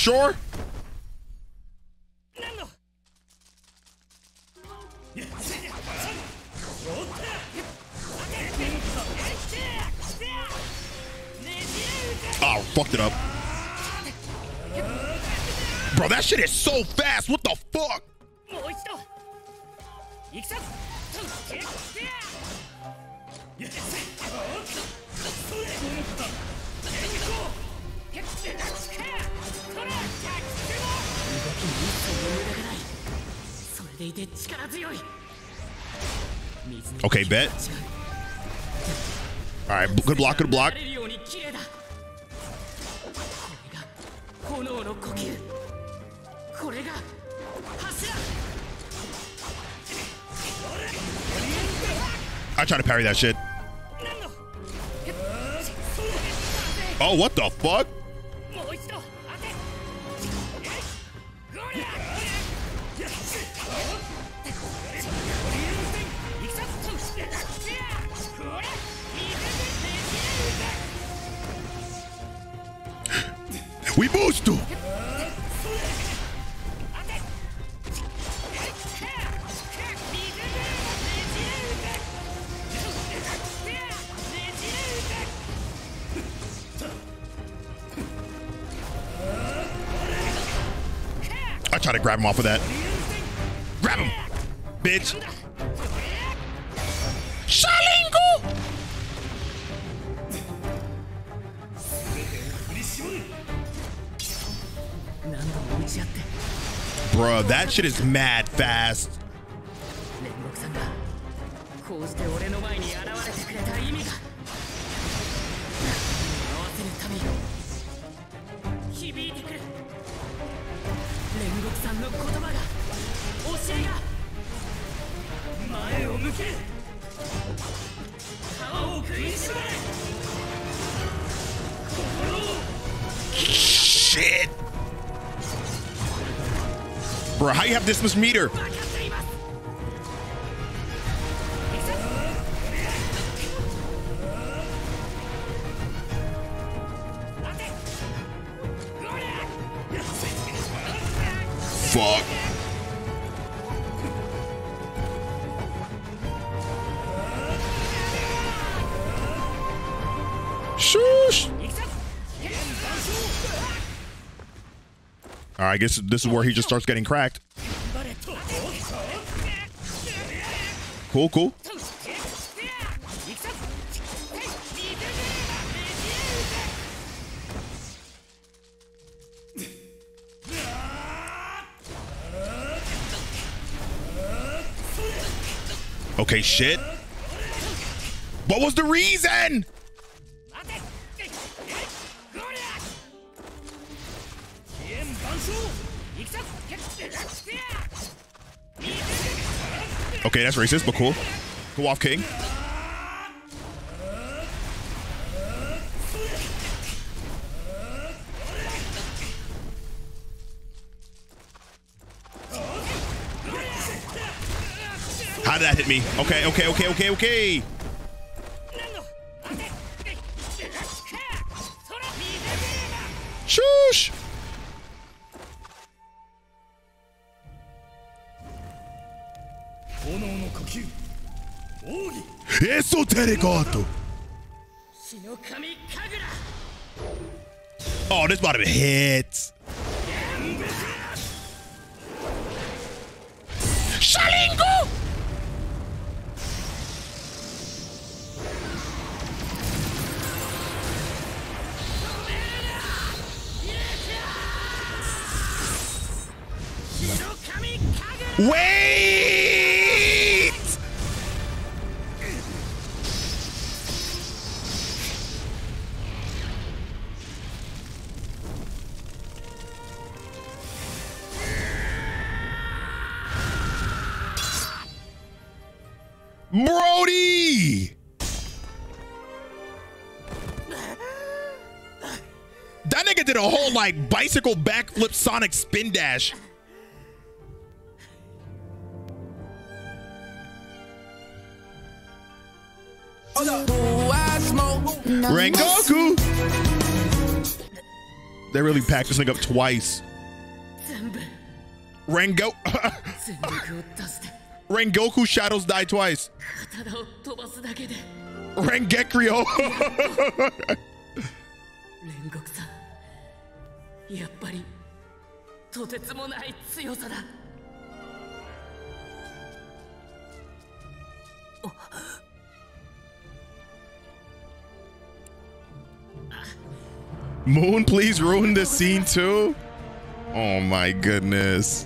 sure? Oh, fucked it up. Bro, that shit is so fast. What the fuck? Okay, bet. All right, good block, good block. I try to parry that shit. Oh, what the fuck? We boost him. I try to grab him off of that. Grab him, bitch. Shalingu. Bruh, that shit is mad fast. Shit. Bro, how you have this much meter? Fuck. Shush. All right, I guess this is where he just starts getting cracked. Cool, cool. Okay, shit. What was the reason? Okay, that's racist, but cool. Go off, King. How did that hit me? Okay, okay, okay, okay, okay. Shush. Oh, this about to hit. Sharingan! Wait! Brody! That nigga did a whole like bicycle backflip sonic spin dash. Rengoku! They really packed this thing up twice. Rengo Rengoku shadows die twice. Rengekrio. Moon, please ruin this scene too. Oh my goodness.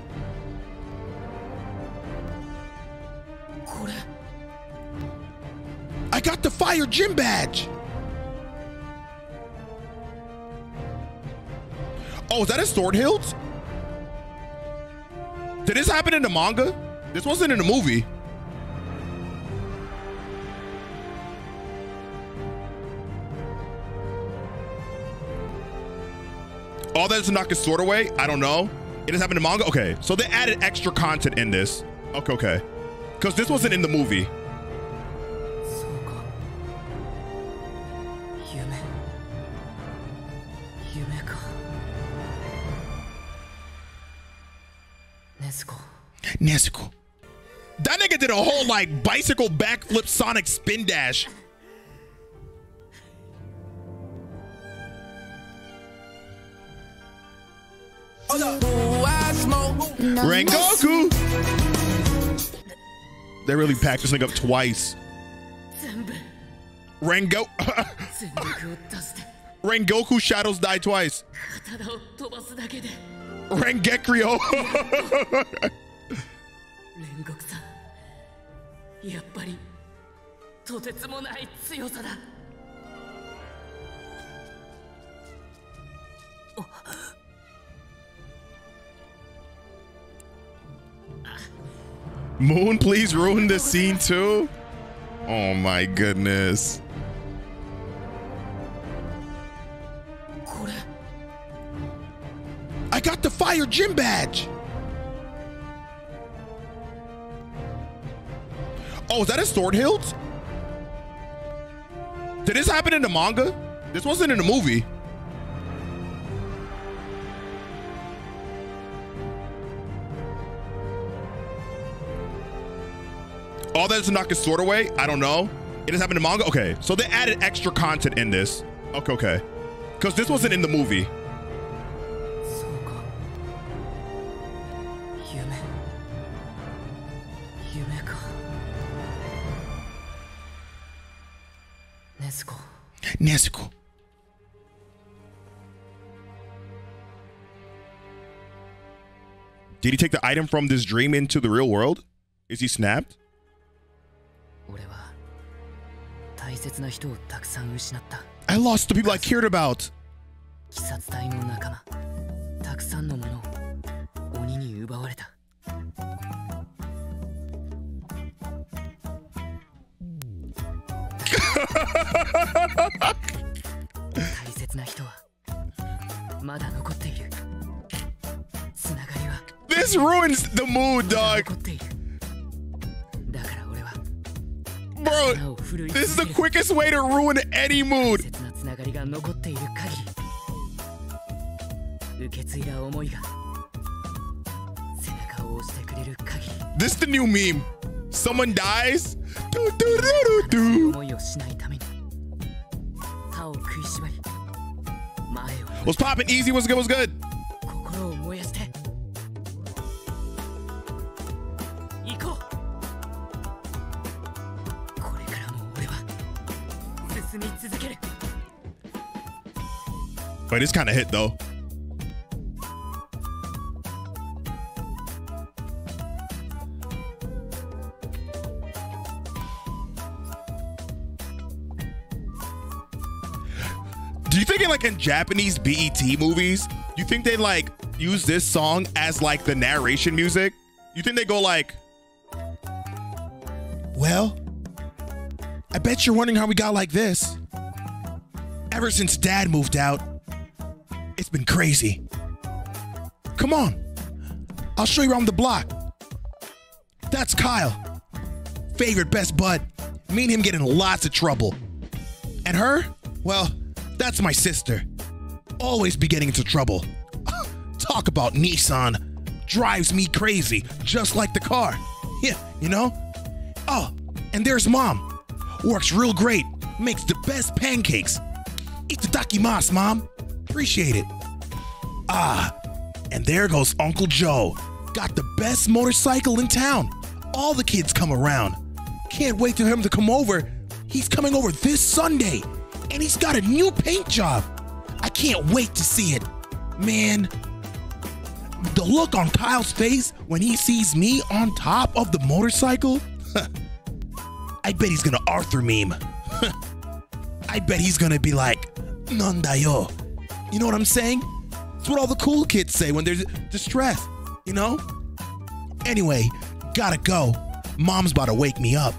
I got the fire gym badge. Oh, is that his sword hilt? Did this happen in the manga? This wasn't in the movie. All that is to knock his sword away? I don't know. It has happened in the manga? Okay, so they added extra content in this. Okay, okay. Because this wasn't in the movie. Nezuko. That nigga did a whole like bicycle backflip sonic spin dash. Rengoku. They really packed this thing up twice. Rengoku shadows die twice. Rengekrio. Moon, please ruin this scene too. Oh my goodness. I got the fire gym badge. Oh, is that his sword hilt? Did this happen in the manga? This wasn't in the movie. All that is to knock his sword away? I don't know. It has happened in the manga? Okay, so they added extra content in this. Okay, okay. Because this wasn't in the movie. Nezuko. Did he take the item from this dream into the real world? Is he snapped? I lost the people I cared about. This ruins the mood, dog. Bro, this is the quickest way to ruin any mood. This is the new meme. Someone dies. Do, do, do, do, do. What's poppin', Easy? What's good? What's good? Wait, it's kind of hit though. Do you think in Japanese BET movies, do you think they like use this song as like the narration music? You think they go like, well, I bet you're wondering how we got like this. Ever since Dad moved out, it's been crazy. Come on, I'll show you around the block. That's Kyle, favorite best bud. Me and him get in lots of trouble. And her, well, that's my sister. always be getting into trouble. Talk about Nissan. Drives me crazy, just like the car. Yeah, you know? Oh, and there's Mom. Works real great. Makes the best pancakes. Itadakimasu, Mom. Appreciate it. Ah, and there goes Uncle Joe. Got the best motorcycle in town. All the kids come around. Can't wait for him to come over. He's coming over this Sunday. And he's got a new paint job. I can't wait to see it. Man, the look on Kyle's face when he sees me on top of the motorcycle. I bet he's gonna Arthur meme. I bet he's gonna be like, Nandayo. You know what I'm saying? It's what all the cool kids say when they're distressed, you know? Anyway, gotta go. Mom's about to wake me up.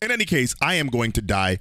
In any case, I am going to die.